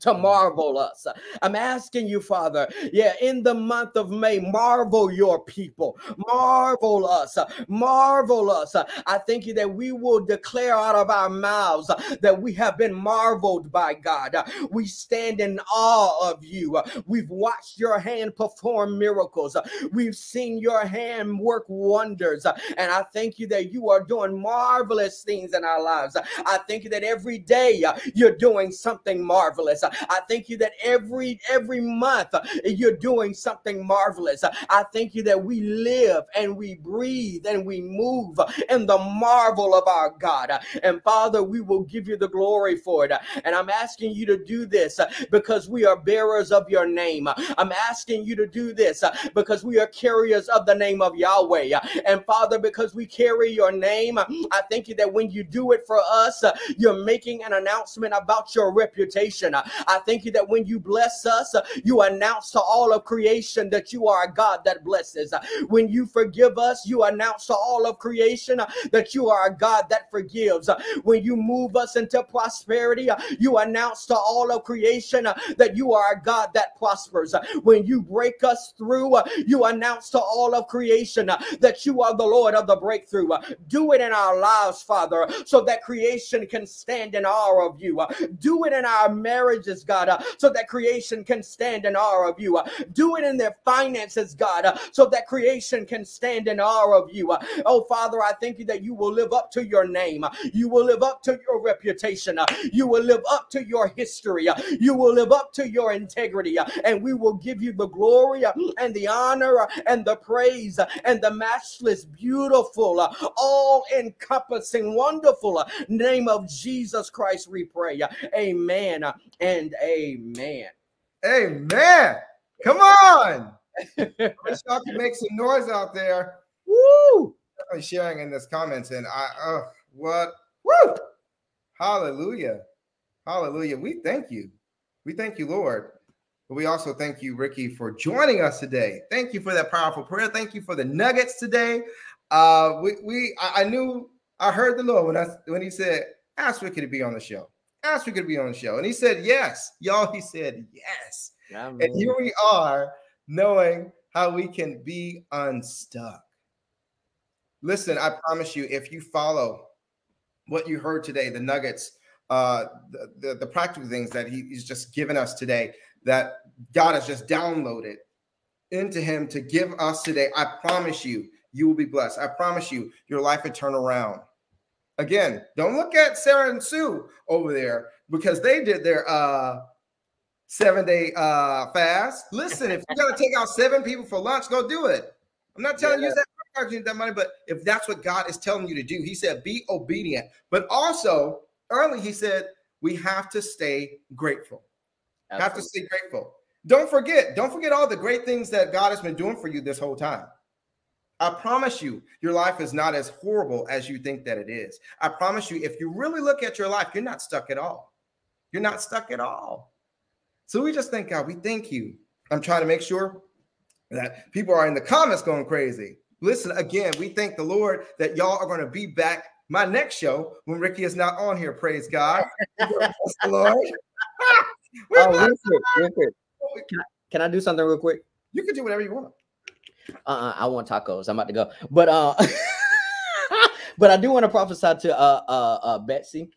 to marvel us. I'm asking you, Father, yeah, in the month of May, marvel your people. Marvel us. Marvel us. I thank you that we will declare out of our mouths that we have been marveled by God. We stand in awe of you. We've watched your hand perform miracles. We've seen your hand work wonders. And I thank you that you are doing marvelous things in our lives. I thank you that every day you're doing something marvelous. I thank you that every every month you're doing something marvelous. I thank you that we live and we breathe and we move in the marvel of our God. And Father, we will give you the glory for it. And I'm asking you to do this because we are bearers of your name. I'm asking you to do this because we are carriers of the name of Yahweh. And Father, because we carry your name, I thank you that when you do it for us, you're making an announcement about your reputation. I thank you that when you bless us, you announce to all of creation that you are a God that blesses. When you forgive us, you announce to all of creation that you are a God that forgives. When you move us into prosperity, you announce to all of creation that you are a God that prospers. When you break us through, you announce to all of creation that you are the Lord of the breakthrough. Do it in our lives, Father, so that creation can stand in awe of you. Do it in our marriage, God, uh, so that creation can stand in awe of you. Uh, do it in their finances, God, uh, so that creation can stand in awe of you. Uh, oh, Father, I thank you that you will live up to your name. Uh, you will live up to your reputation. Uh, you will live up to your history. Uh, you will live up to your integrity. Uh, and we will give you the glory uh, and the honor uh, and the praise uh, and the matchless, beautiful, uh, all-encompassing, wonderful uh, name of Jesus Christ we pray. Uh, amen. Uh, And amen. Amen. Come on. I wish y'all could make some noise out there. Woo! Definitely sharing in this comments, and I, uh, what? Woo! Hallelujah. Hallelujah. We thank you. We thank you, Lord. But we also thank you, Ricky, for joining us today. Thank you for that powerful prayer. Thank you for the nuggets today. Uh, we, we, I, I knew, I heard the Lord when I, when he said, ask Ricky to be on the show. Ask Ricky to be on the show. And he said, yes. Y'all, he said, yes. Yeah, and here we are, knowing how we can be unstuck. Listen, I promise you, if you follow what you heard today, the nuggets, uh, the, the, the practical things that he, he's just given us today, that God has just downloaded into him to give us today, I promise you, you will be blessed. I promise you, your life will turn around. Again, don't look at Sarah and Sue over there because they did their uh, seven-day uh, fast. Listen, if you got to take out seven people for lunch, go do it. I'm not telling yeah. you that. That money, but if that's what God is telling you to do, he said, be obedient. But also early, he said, we have to stay grateful. Absolutely. Have to stay grateful. Don't forget, don't forget all the great things that God has been doing for you this whole time. I promise you, your life is not as horrible as you think that it is. I promise you, if you really look at your life, you're not stuck at all. You're not stuck at all. So we just thank God. We thank you. I'm trying to make sure that people are in the comments going crazy. Listen, again, we thank the Lord that y'all are going to be back my next show when Ricky is not on here. Praise God. Praise the Lord. oh, listen, listen. Can, I, can I do something real quick? You can do whatever you want. Uh, I want tacos. I'm about to go. But uh, but I do want to prophesy to uh, uh, uh, Betsy.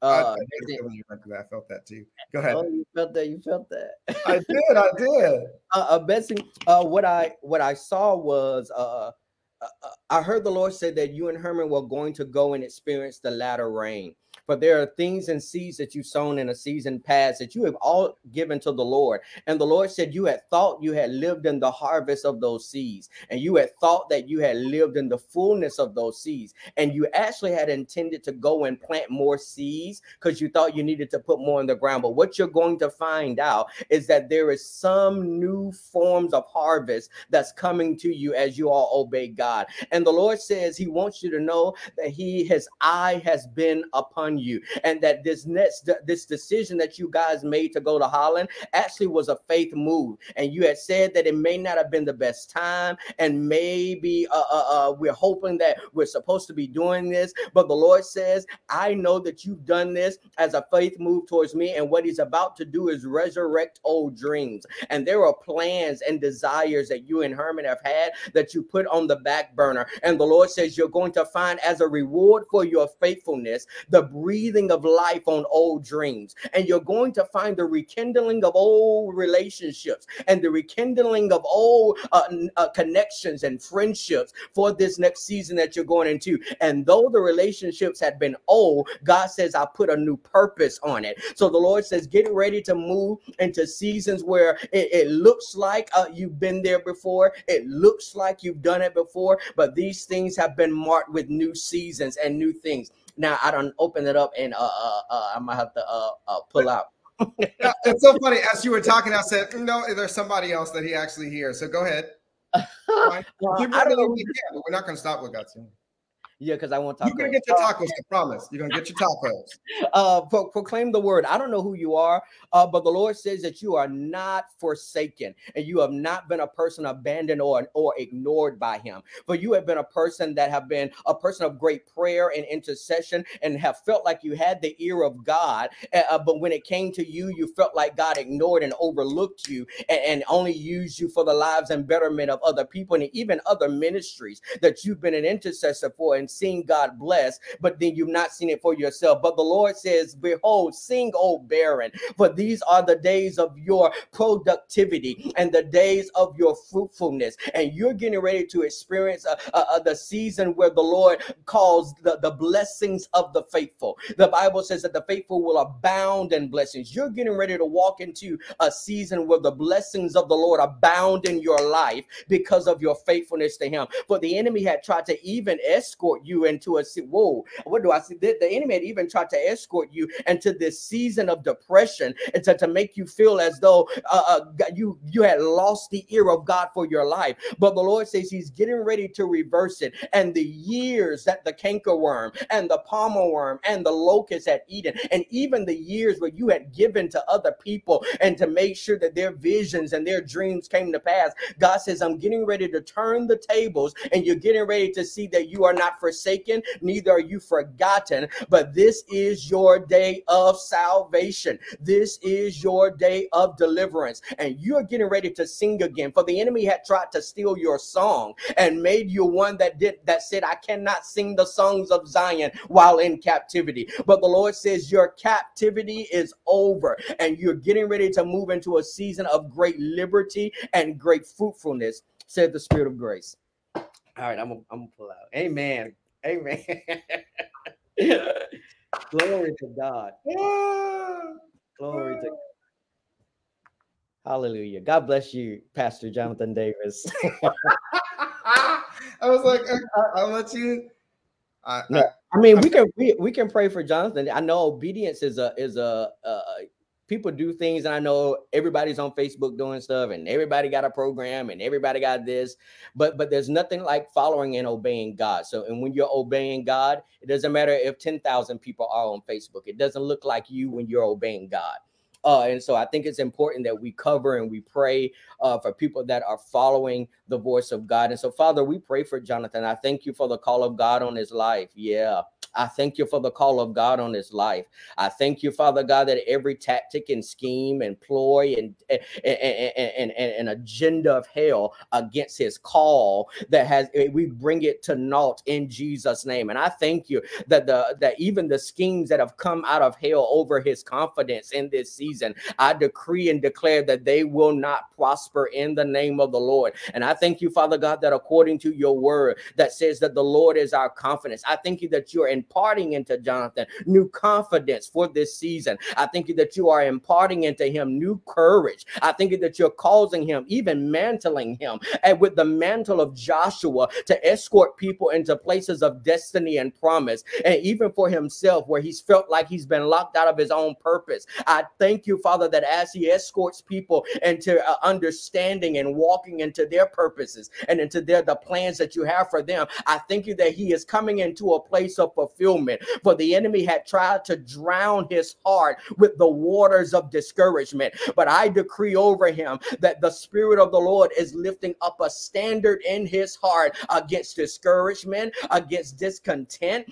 Uh, I, I felt that too. Go ahead. Oh, you felt that. You felt that. I did. I did. Uh, uh, Betsy, uh, what I what I saw was uh. Uh, I heard the Lord said that you and Herman were going to go and experience the latter rain. But there are things and seeds that you've sown in a season past that you have all given to the Lord. And the Lord said you had thought you had lived in the harvest of those seeds. And you had thought that you had lived in the fullness of those seeds. And you actually had intended to go and plant more seeds because you thought you needed to put more in the ground. But what you're going to find out is that there is some new forms of harvest that's coming to you as you all obey God. And the Lord says he wants you to know that he, his eye has been upon you. you and that this next this decision that you guys made to go to Holland actually was a faith move, and you had said that it may not have been the best time, and maybe uh, uh, uh, we're hoping that we're supposed to be doing this, but the Lord says I know that you've done this as a faith move towards me, and what he's about to do is resurrect old dreams, and there are plans and desires that you and Herman have had that you put on the back burner, and the Lord says you're going to find as a reward for your faithfulness the breathing of life on old dreams, and you're going to find the rekindling of old relationships and the rekindling of old uh, uh, connections and friendships for this next season that you're going into. And though the relationships had been old, God says I put a new purpose on it. So the Lord says get ready to move into seasons where it, it looks like uh, you've been there before, it looks like you've done it before, but these things have been marked with new seasons and new things. Now I don't open it up, and uh, uh, uh, I might have to uh, uh, pull out. It's so funny. As you were talking, I said, "No, there's somebody else that he actually hears." So go ahead. Well, really we can, but we're not going to stop with that soon. Yeah, because I want tacos. You're going to get your tacos, I promise. You're going to get your tacos. Uh, pro proclaim the word. I don't know who you are, uh, but the Lord says that you are not forsaken, and you have not been a person abandoned or, or ignored by him. But you have been a person that have been a person of great prayer and intercession and have felt like you had the ear of God. Uh, but when it came to you, you felt like God ignored and overlooked you and, and only used you for the lives and betterment of other people and even other ministries that you've been an intercessor for and seen God bless, but then you've not seen it for yourself. But the Lord says, behold, sing, O barren, for these are the days of your productivity and the days of your fruitfulness. And you're getting ready to experience uh, uh, the season where the Lord calls the, the blessings of the faithful. The Bible says that the faithful will abound in blessings. You're getting ready to walk into a season where the blessings of the Lord abound in your life because of your faithfulness to him. For the enemy had tried to even escort escort you into a season. Whoa, what do I see? The, the enemy had even tried to escort you into this season of depression and to, to make you feel as though uh, uh, you, you had lost the ear of God for your life. But the Lord says he's getting ready to reverse it. And the years that the cankerworm and the palmer worm and the locust had eaten, and even the years where you had given to other people and to make sure that their visions and their dreams came to pass, God says, I'm getting ready to turn the tables, and you're getting ready to see that you are not forsaken, neither are you forgotten, but this is your day of salvation. This is your day of deliverance, and you're getting ready to sing again. For the enemy had tried to steal your song and made you one that did that said, I cannot sing the songs of Zion while in captivity. But the Lord says your captivity is over, and you're getting ready to move into a season of great liberty and great fruitfulness, said the Spirit of grace. All right, I'm gonna, I'm gonna pull out. Amen. Amen. Glory to God. Yeah. Glory yeah. to God. Hallelujah. God bless you, Pastor Jonathan Davis. I was like, I, I'll let you. I, no, I, I mean, I, we can we, we can pray for Jonathan. I know obedience is a is a. Uh, people do things, and I know everybody's on Facebook doing stuff, and everybody got a program, and everybody got this, but but there's nothing like following and obeying God. So, and when you're obeying God, it doesn't matter if ten thousand people are on Facebook. It doesn't look like you when you're obeying God. Uh, and so I think it's important that we cover and we pray uh, for people that are following the voice of God. And so, Father, we pray for Jonathan. I thank you for the call of God on his life. Yeah. I thank you for the call of God on his life. I thank you, Father God, that every tactic and scheme and ploy and and, and, and, and agenda of hell against his call, that has, we bring it to naught in Jesus' name. And I thank you that the that even the schemes that have come out of hell over his confidence in this season, I decree and declare that they will not prosper in the name of the Lord. And I thank you, Father God, that according to your word that says that the Lord is our confidence, I thank you that you are in imparting into Jonathan new confidence for this season. I thank you that you are imparting into him new courage. I thank you that you're causing him, even mantling him, and with the mantle of Joshua, to escort people into places of destiny and promise, and even for himself where he's felt like he's been locked out of his own purpose. I thank you, Father, that as he escorts people into uh, understanding and walking into their purposes and into their the plans that you have for them, I thank you that he is coming into a place of fulfillment. fulfillment. For the enemy had tried to drown his heart with the waters of discouragement. But I decree over him that the Spirit of the Lord is lifting up a standard in his heart against discouragement, against discontent,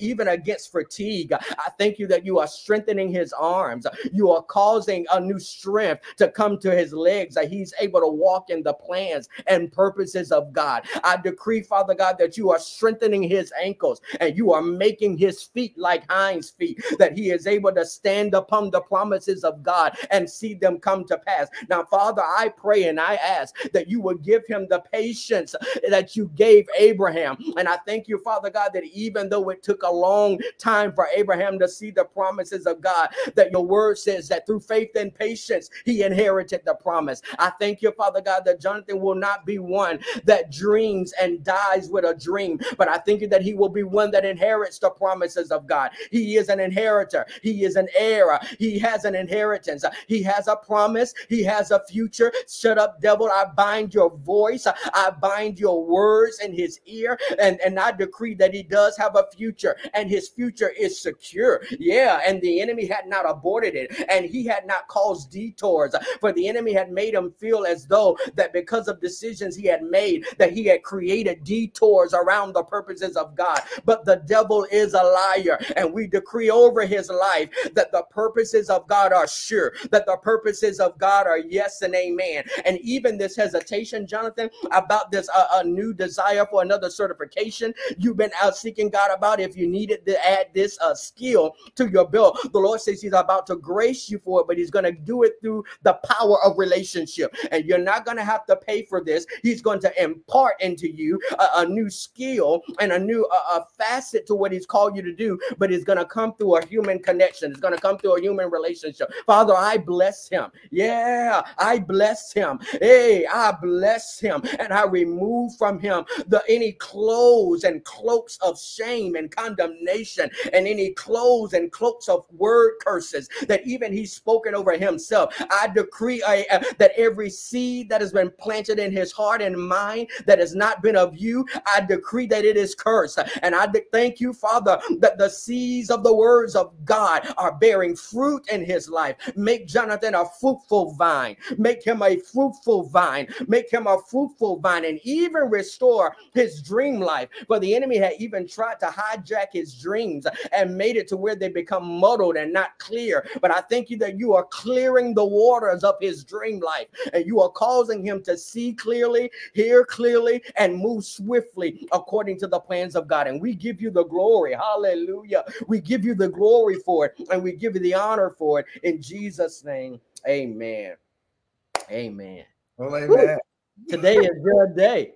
even against fatigue. I thank you that you are strengthening his arms. You are causing a new strength to come to his legs, that he's able to walk in the plans and purposes of God. I decree, Father God, that you are strengthening his ankles, and you are making his feet like hinds' feet, that he is able to stand upon the promises of God and see them come to pass. Now, Father, I pray and I ask that you will give him the patience that you gave Abraham. And I thank you, Father God, that even though it took a long time for Abraham to see the promises of God, that your word says that through faith and patience, he inherited the promise. I thank you, Father God, that Jonathan will not be one that dreams and dies with a dream, but I thank you that he will be one that inherits the promises of God. He is an inheritor. He is an heir. He has an inheritance. He has a promise. He has a future. Shut up, devil. I bind your voice. I bind your words in his ear. And, and I decree that he does have a future, and his future is secure. Yeah. And the enemy had not aborted it, and he had not caused detours. For the enemy had made him feel as though that because of decisions he had made, that he had created detours around the purposes of God. But the devil is a liar, and we decree over his life that the purposes of God are sure, that the purposes of God are yes and amen. And even this hesitation, Jonathan, about this uh, a new desire for another certification you've been out seeking God about, if you needed to add this uh, skill to your belt, the Lord says he's about to grace you for it, but he's going to do it through the power of relationship, and you're not going to have to pay for this. He's going to impart into you a, a new skill and a new uh, a facet to what what he's called you to do, but it's going to come through a human connection. It's going to come through a human relationship. Father, I bless him. Yeah, I bless him. Hey, I bless him. And I remove from him the any clothes and cloaks of shame and condemnation and any clothes and cloaks of word curses that even he's spoken over himself. I decree I, uh, that every seed that has been planted in his heart and mind that has not been of you, I decree that it is cursed. And I thank you, Father, that the seeds of the words of God are bearing fruit in his life. Make Jonathan a fruitful vine. Make him a fruitful vine. Make him a fruitful vine, and even restore his dream life. For the enemy had even tried to hijack his dreams and made it to where they become muddled and not clear. But I thank you that you are clearing the waters of his dream life, and you are causing him to see clearly, hear clearly, and move swiftly according to the plans of God. And we give you the glory. Hallelujah. We give you the glory for it, and we give you the honor for it. In Jesus' name, amen. Amen. Well, amen. Today is your day.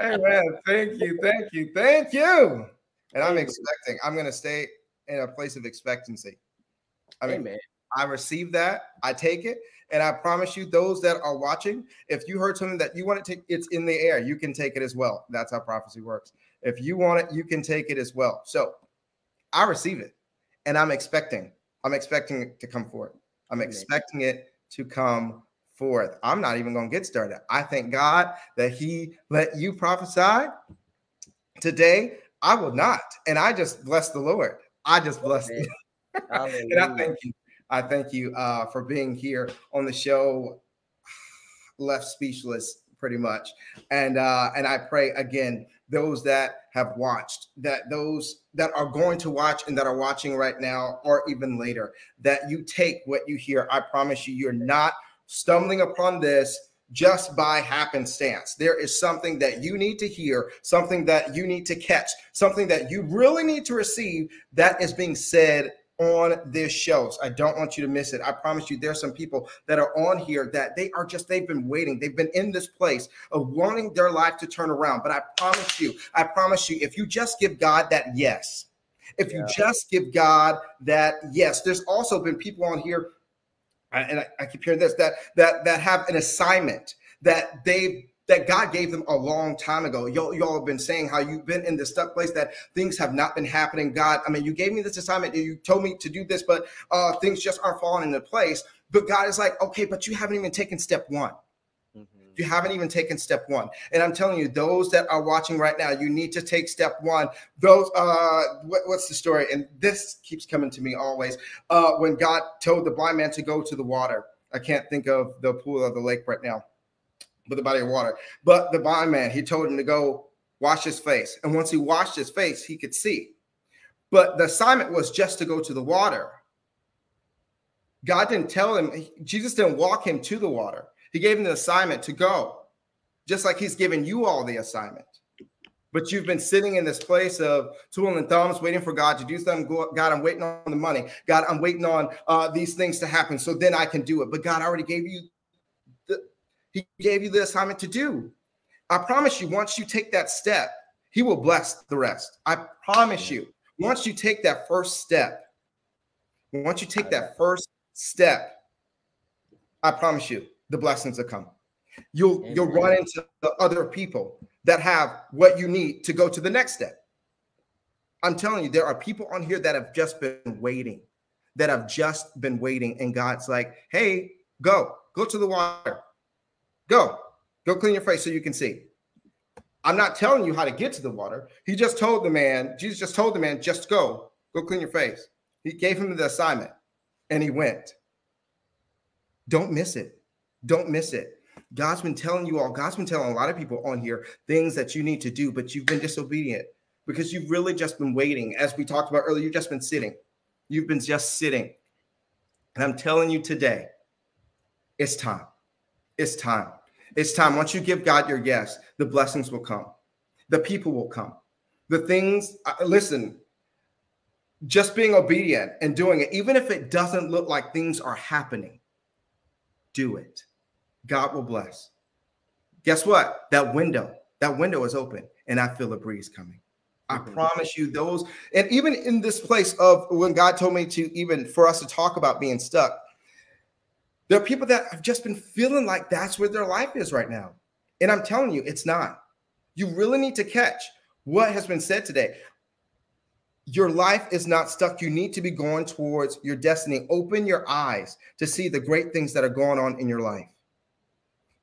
Amen. Thank you. Thank you. Thank you. And I'm expecting. I'm going to stay in a place of expectancy. I mean, amen. I receive that. I take it. And I promise you, those that are watching, if you heard something that you want to take, it's in the air. You can take it as well. That's how prophecy works. If you want it, you can take it as well. So I receive it. And I'm expecting. I'm expecting it to come forth. I'm amen. Expecting it to come forth. I'm not even going to get started. I thank God that he let you prophesy today. I will not. And I just bless the Lord. I just bless him. And I thank you. I thank you uh, for being here on the show. Left speechless pretty much. And, uh, and I pray again, those that have watched, that those that are going to watch and that are watching right now, or even later, that you take what you hear. I promise you, you're not stumbling upon this just by happenstance. There is something that you need to hear, something that you need to catch, something that you really need to receive that is being said on this show. So I don't want you to miss it. I promise you, there's some people that are on here that they are just, they've been waiting. They've been in this place of wanting their life to turn around. But I promise you, I promise you, if you just give God that yes, if yeah. you just give God that yes, there's also been people on here, and I, I keep hearing this, that, that, that have an assignment that they've that God gave them a long time ago. Y'all have been saying how you've been in this stuck place that things have not been happening. God, I mean, you gave me this assignment. You told me to do this, but uh, things just aren't falling into place. But God is like, okay, but you haven't even taken step one. You haven't even taken step one. And I'm telling you, those that are watching right now, you need to take step one. Those, uh, what, what's the story? And this keeps coming to me always. Uh, when God told the blind man to go to the water, I can't think of the pool of the lake right now, but the body of water. But the blind man, he told him to go wash his face. And once he washed his face, he could see. But the assignment was just to go to the water. God didn't tell him, Jesus didn't walk him to the water. He gave him the assignment to go, just like he's given you all the assignment. But you've been sitting in this place of twiddling thumbs, waiting for God to do something. God, I'm waiting on the money. God, I'm waiting on uh, these things to happen so then I can do it. But God already gave you the, he gave you the assignment to do. I promise you, once you take that step, he will bless the rest. I promise you, once you take that first step, once you take that first step, I promise you, the blessings that come. You'll Amen. You'll run into the other people that have what you need to go to the next step. I'm telling you, there are people on here that have just been waiting, that have just been waiting. And God's like, hey, go, go to the water. Go, go clean your face so you can see. I'm not telling you how to get to the water. He just told the man, Jesus just told the man, just go, go clean your face. He gave him the assignment and he went. Don't miss it. Don't miss it. God's been telling you all, God's been telling a lot of people on here things that you need to do, but you've been disobedient because you've really just been waiting. As we talked about earlier, you've just been sitting. You've been just sitting. And I'm telling you today, it's time. It's time. It's time. Once you give God your yes, the blessings will come. The people will come. The things, listen, just being obedient and doing it, even if it doesn't look like things are happening, do it. God will bless. Guess what? That window, that window is open. and I feel a breeze coming. I promise you those. And even in this place of when God told me to, even for us to talk about being stuck, there are people that have just been feeling like that's where their life is right now. And I'm telling you, it's not. You really need to catch what has been said today. Your life is not stuck. You need to be going towards your destiny. Open your eyes to see the great things that are going on in your life.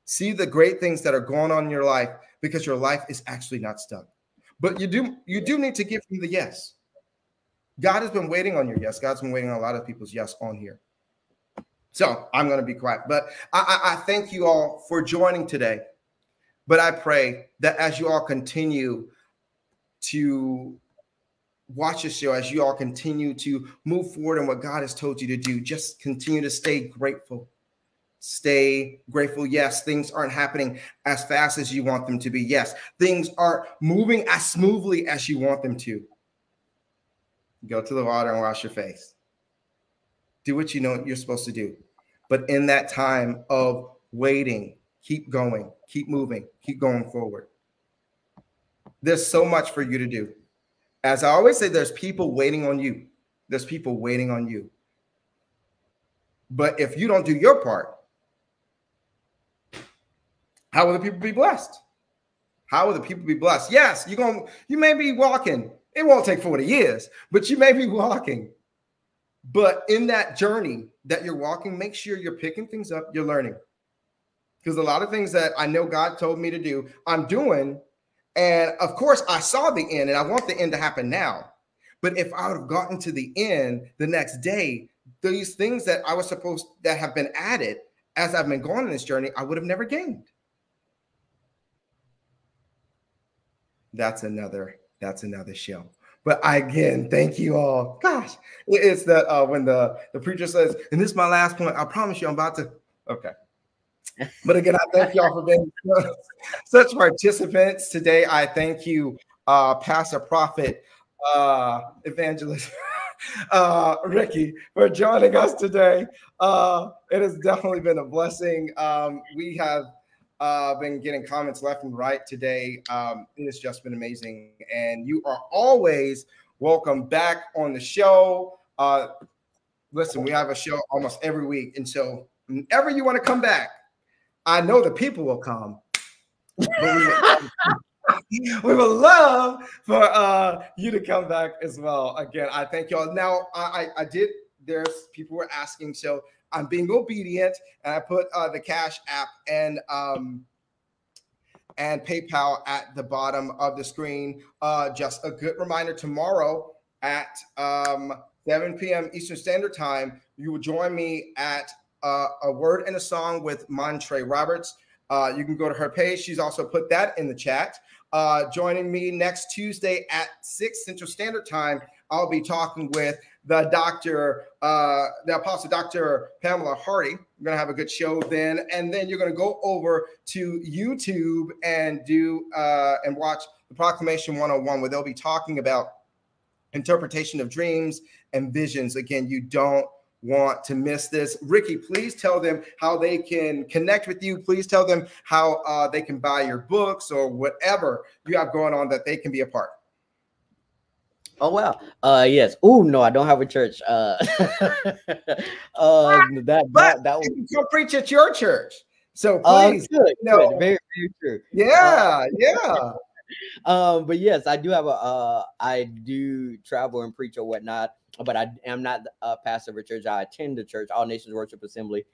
See the great things that are going on in your life, because your life is actually not stuck. But you do, you do need to give him the yes. God has been waiting on your yes. God's been waiting on a lot of people's yes on here. So I'm going to be quiet. But I, I, I thank you all for joining today. But I pray that as you all continue to watch this show, as you all continue to move forward in what God has told you to do, just continue to stay grateful. Stay grateful. Yes, things aren't happening as fast as you want them to be. Yes, things aren't moving as smoothly as you want them to. Go to the water and wash your face. Do what you know you're supposed to do. But in that time of waiting, keep going, keep moving, keep going forward. There's so much for you to do. As I always say, there's people waiting on you. There's people waiting on you. But if you don't do your part, how will the people be blessed? How will the people be blessed? Yes, you're gonna, you may be walking. It won't take forty years, but you may be walking. But in that journey that you're walking, make sure you're picking things up, you're learning. Because a lot of things that I know God told me to do, I'm doing. And of course, I saw the end and I want the end to happen now. But if I would have gotten to the end the next day, these things that I was supposed that have been added as I've been going on this journey, I would have never gained. That's another, that's another show. But again, thank you all. Gosh, it's the, uh, when the, the preacher says, and this is my last point, I promise you I'm about to, okay. But again, I thank y'all for being such participants today. I thank you, uh, Pastor, Prophet, uh, Evangelist, uh, Ricky, for joining us today. Uh, it has definitely been a blessing. Um, we have Uh, been getting comments left and right today. Um, it's just been amazing. And you are always welcome back on the show. Uh, listen, we have a show almost every week. And so whenever you want to come back, I know the people will come. We would love for uh, you to come back as well. Again, I thank y'all. Now, I, I, I did, there's people were asking, so I'm being obedient, and I put uh, the Cash App and um, and PayPal at the bottom of the screen. Uh, just a good reminder, tomorrow at um, seven p m Eastern Standard Time, you will join me at uh, A Word and a Song with Montre Roberts. Uh, you can go to her page. She's also put that in the chat. Uh, joining me next Tuesday at six Central Standard Time, I'll be talking with the doctor, uh, the apostle, Doctor Pamela Hardy. We're going to have a good show then. And then you're going to go over to YouTube and do uh, and watch the Proclamation one oh one, where they'll be talking about interpretation of dreams and visions. Again, you don't want to miss this. Ricky, please tell them how they can connect with you. Please tell them how uh, they can buy your books or whatever you have going on that they can be a part. Oh, wow. Uh, yes. Oh, no, I don't have a church. Uh, um, that, but that, that was... you can preach at your church. So please. Uh, good, no. Good. Very, very true. Yeah, uh, yeah. Um, but yes, I do have a, uh, I do travel and preach or whatnot, but I am not a pastor of a church. I attend the church, All Nations Worship Assembly.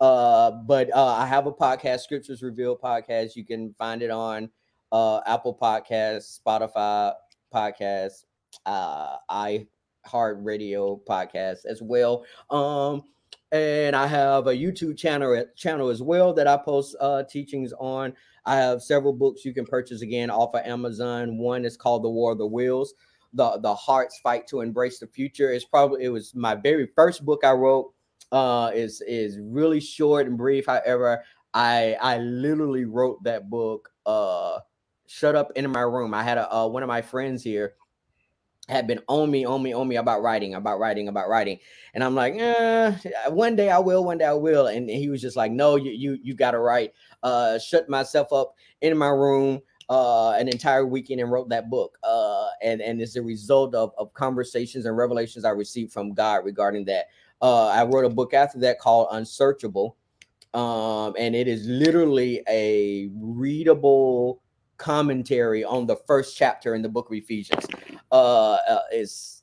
Uh, but uh, I have a podcast, Scriptures Revealed podcast. You can find it on uh, Apple Podcasts, Spotify Podcasts, uh I Heart Radio podcast as well, um and I have a YouTube channel channel as well that I post uh teachings on. I have several books you can purchase again off of Amazon. One is called The War of the Wheels, the the Heart's Fight to Embrace the Future. It's probably it was my very first book I wrote. Uh is is really short and brief. However, I I literally wrote that book uh shut up in my room. I had a uh, one of my friends here had been on me, on me, on me about writing, about writing, about writing. And I'm like, eh, one day I will, one day I will. And he was just like, no, you you you got to write. Uh, shut myself up in my room. uh, an entire weekend and wrote that book. Uh, and, and it's a result of, of conversations and revelations I received from God regarding that. Uh, I wrote a book after that called Unsearchable. Um, and it is literally a readable commentary on the first chapter in the book of Ephesians. Uh, uh, it's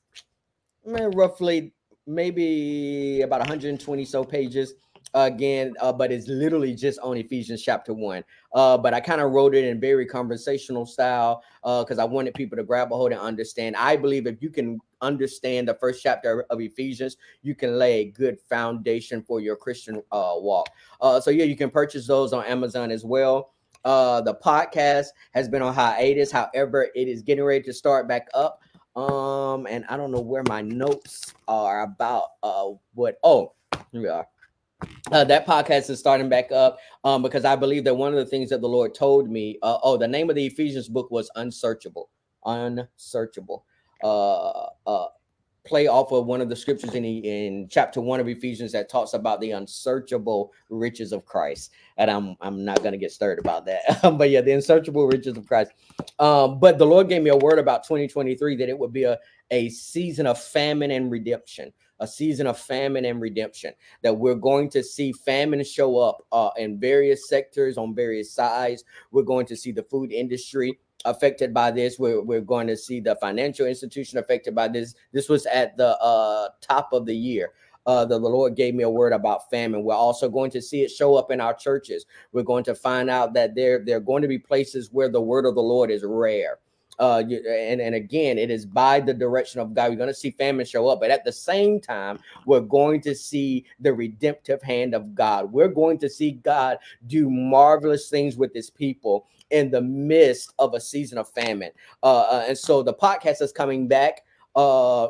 man, roughly maybe about one hundred twenty so pages again, uh, but it's literally just on Ephesians chapter one. Uh, but I kind of wrote it in very conversational style because uh, I wanted people to grab a hold and understand. I believe if you can understand the first chapter of Ephesians, you can lay a good foundation for your Christian uh, walk. Uh, so yeah, you can purchase those on Amazon as well. Uh, the podcast has been on hiatus. However, it is getting ready to start back up. Um, and I don't know where my notes are about uh, what. Oh, here we are. Uh, that podcast is starting back up um, because I believe that one of the things that the Lord told me. Uh, oh, the name of the Ephesians book was Unsearchable. Unsearchable. Uh, uh, play off of one of the scriptures in, in chapter one of Ephesians that talks about the unsearchable riches of Christ. And I'm, I'm not going to get stirred about that, but yeah, the unsearchable riches of Christ. Um, but the Lord gave me a word about twenty twenty-three, that it would be a, a season of famine and redemption, a season of famine and redemption, that we're going to see famine show up uh, in various sectors on various sides. We're going to see the food industry affected by this. We're, we're going to see the financial institution affected by this. This was at the uh, top of the year. Uh, the, the Lord gave me a word about famine. We're also going to see it show up in our churches. We're going to find out that there, there are going to be places where the word of the Lord is rare. Uh, and, and again, it is by the direction of God. We're going to see famine show up, but at the same time, we're going to see the redemptive hand of God. We're going to see God do marvelous things with his people in the midst of a season of famine. Uh, uh, and so the podcast is coming back uh,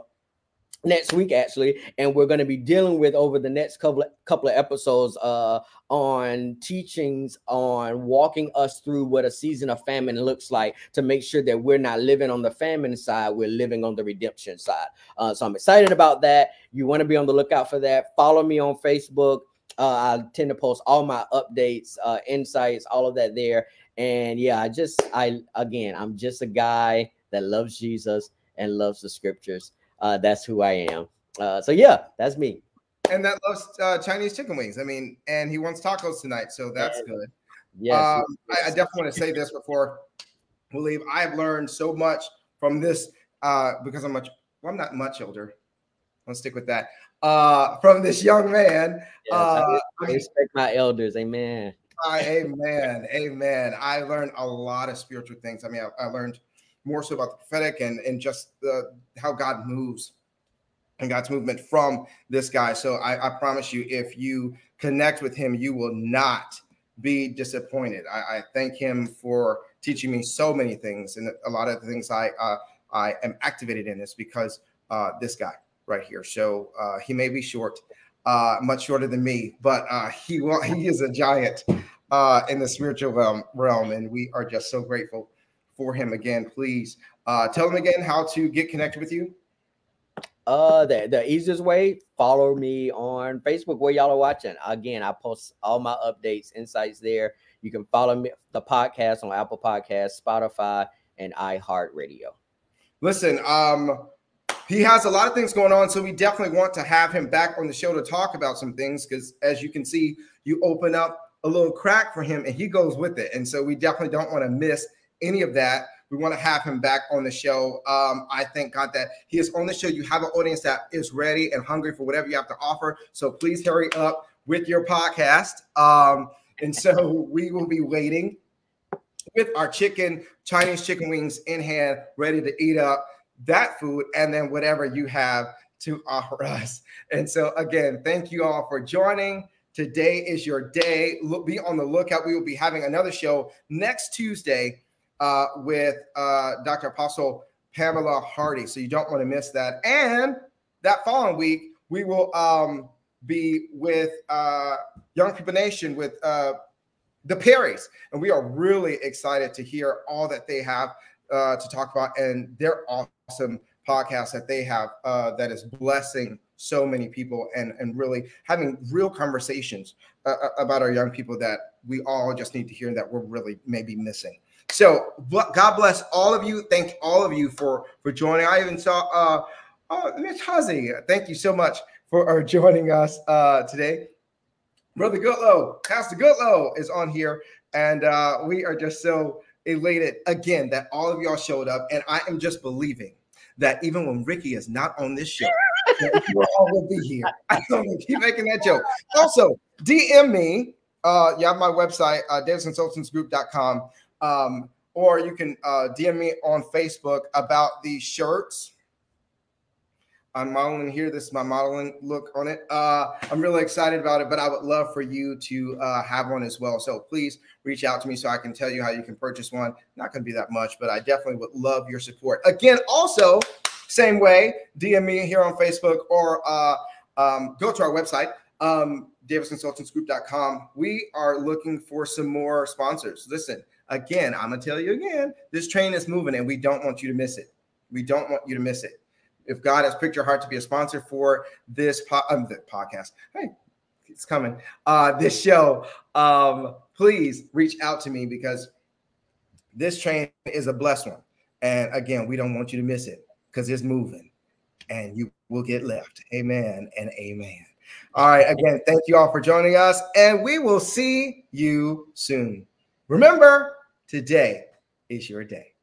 next week, actually, and we're going to be dealing with over the next couple of, couple of episodes uh, on teachings on walking us through what a season of famine looks like to make sure that we're not living on the famine side. We're living on the redemption side. Uh, so I'm excited about that. You want to be on the lookout for that. Follow me on Facebook. Uh, I tend to post all my updates, uh, insights, all of that there. And yeah, I just, I, again, I'm just a guy that loves Jesus and loves the scriptures. Uh, that's who I am. Uh, so yeah, that's me. And that loves uh, Chinese chicken wings. I mean, and he wants tacos tonight. So that's yes. good. Yes. Um, yes. I, I definitely want to say this before we leave. I've learned so much from this uh, because I'm much, well, I'm not much older. Let's stick with that. Uh, from this young man. Yes, uh, I respect my elders. Amen. Uh, amen. Amen. I learned a lot of spiritual things. I mean, I, I learned more so about the prophetic and, and just the, how God moves and God's movement from this guy. So I, I promise you, if you connect with him, you will not be disappointed. I, I thank him for teaching me so many things. And a lot of the things I, uh, I am activated in is because uh, this guy right here. So uh, he may be short. Uh, much shorter than me, but uh, he will, he is a giant uh, in the spiritual realm, realm, and we are just so grateful for him. Again, please uh, tell him again how to get connected with you. Uh, the, the easiest way, follow me on Facebook where y'all are watching. Again, I post all my updates, insights there. You can follow me, the podcast on Apple Podcasts, Spotify, and iHeartRadio. Listen, um, he has a lot of things going on, so we definitely want to have him back on the show to talk about some things because, as you can see, you open up a little crack for him, and he goes with it. And so we definitely don't want to miss any of that. We want to have him back on the show. Um, I thank God that he is on the show. You have an audience that is ready and hungry for whatever you have to offer, so please hurry up with your podcast. Um, and so we will be waiting with our chicken, Chinese chicken wings in hand, ready to eat up that food and then whatever you have to offer us. And so again, thank you all for joining. Today is your day. Look, be on the lookout. We will be having another show next Tuesday uh, with uh, Doctor Apostle Pamela Hardy. So you don't want to miss that. And that following week, we will um, be with uh, Young People Nation with uh, the Perrys. And we are really excited to hear all that they have uh, to talk about. And they're awesome. Awesome podcast that they have uh, that is blessing so many people and, and really having real conversations uh, about our young people that we all just need to hear that we're really maybe missing. So God bless all of you. Thank all of you for, for joining. I even saw uh, uh, Miss Hussey. Thank you so much for uh, joining us uh, today. Brother Goodlow, Pastor Goodlow is on here. And uh, we are just so elated again that all of y'all showed up. And I am just believing that even when Ricky is not on this show, you all will be here. I don't even keep making that joke. Also, D M me. Uh, you have my website, uh, Davis Consultants Group dot com. Um, or you can uh, D M me on Facebook about the shirts. I'm modeling here. This is my modeling look on it. Uh, I'm really excited about it, but I would love for you to uh, have one as well. So please reach out to me so I can tell you how you can purchase one. Not going to be that much, but I definitely would love your support. Again, also, same way, D M me here on Facebook or uh, um, go to our website, um, Davis Consultants Group dot com. We are looking for some more sponsors. Listen, again, I'm going to tell you again, this train is moving and we don't want you to miss it. We don't want you to miss it. If God has picked your heart to be a sponsor for this po um, the podcast, hey, it's coming, uh, this show, um, please reach out to me because this train is a blessed one. And again, we don't want you to miss it because it's moving and you will get left. Amen and amen. All right. Again, thank you all for joining us and we will see you soon. Remember, today is your day.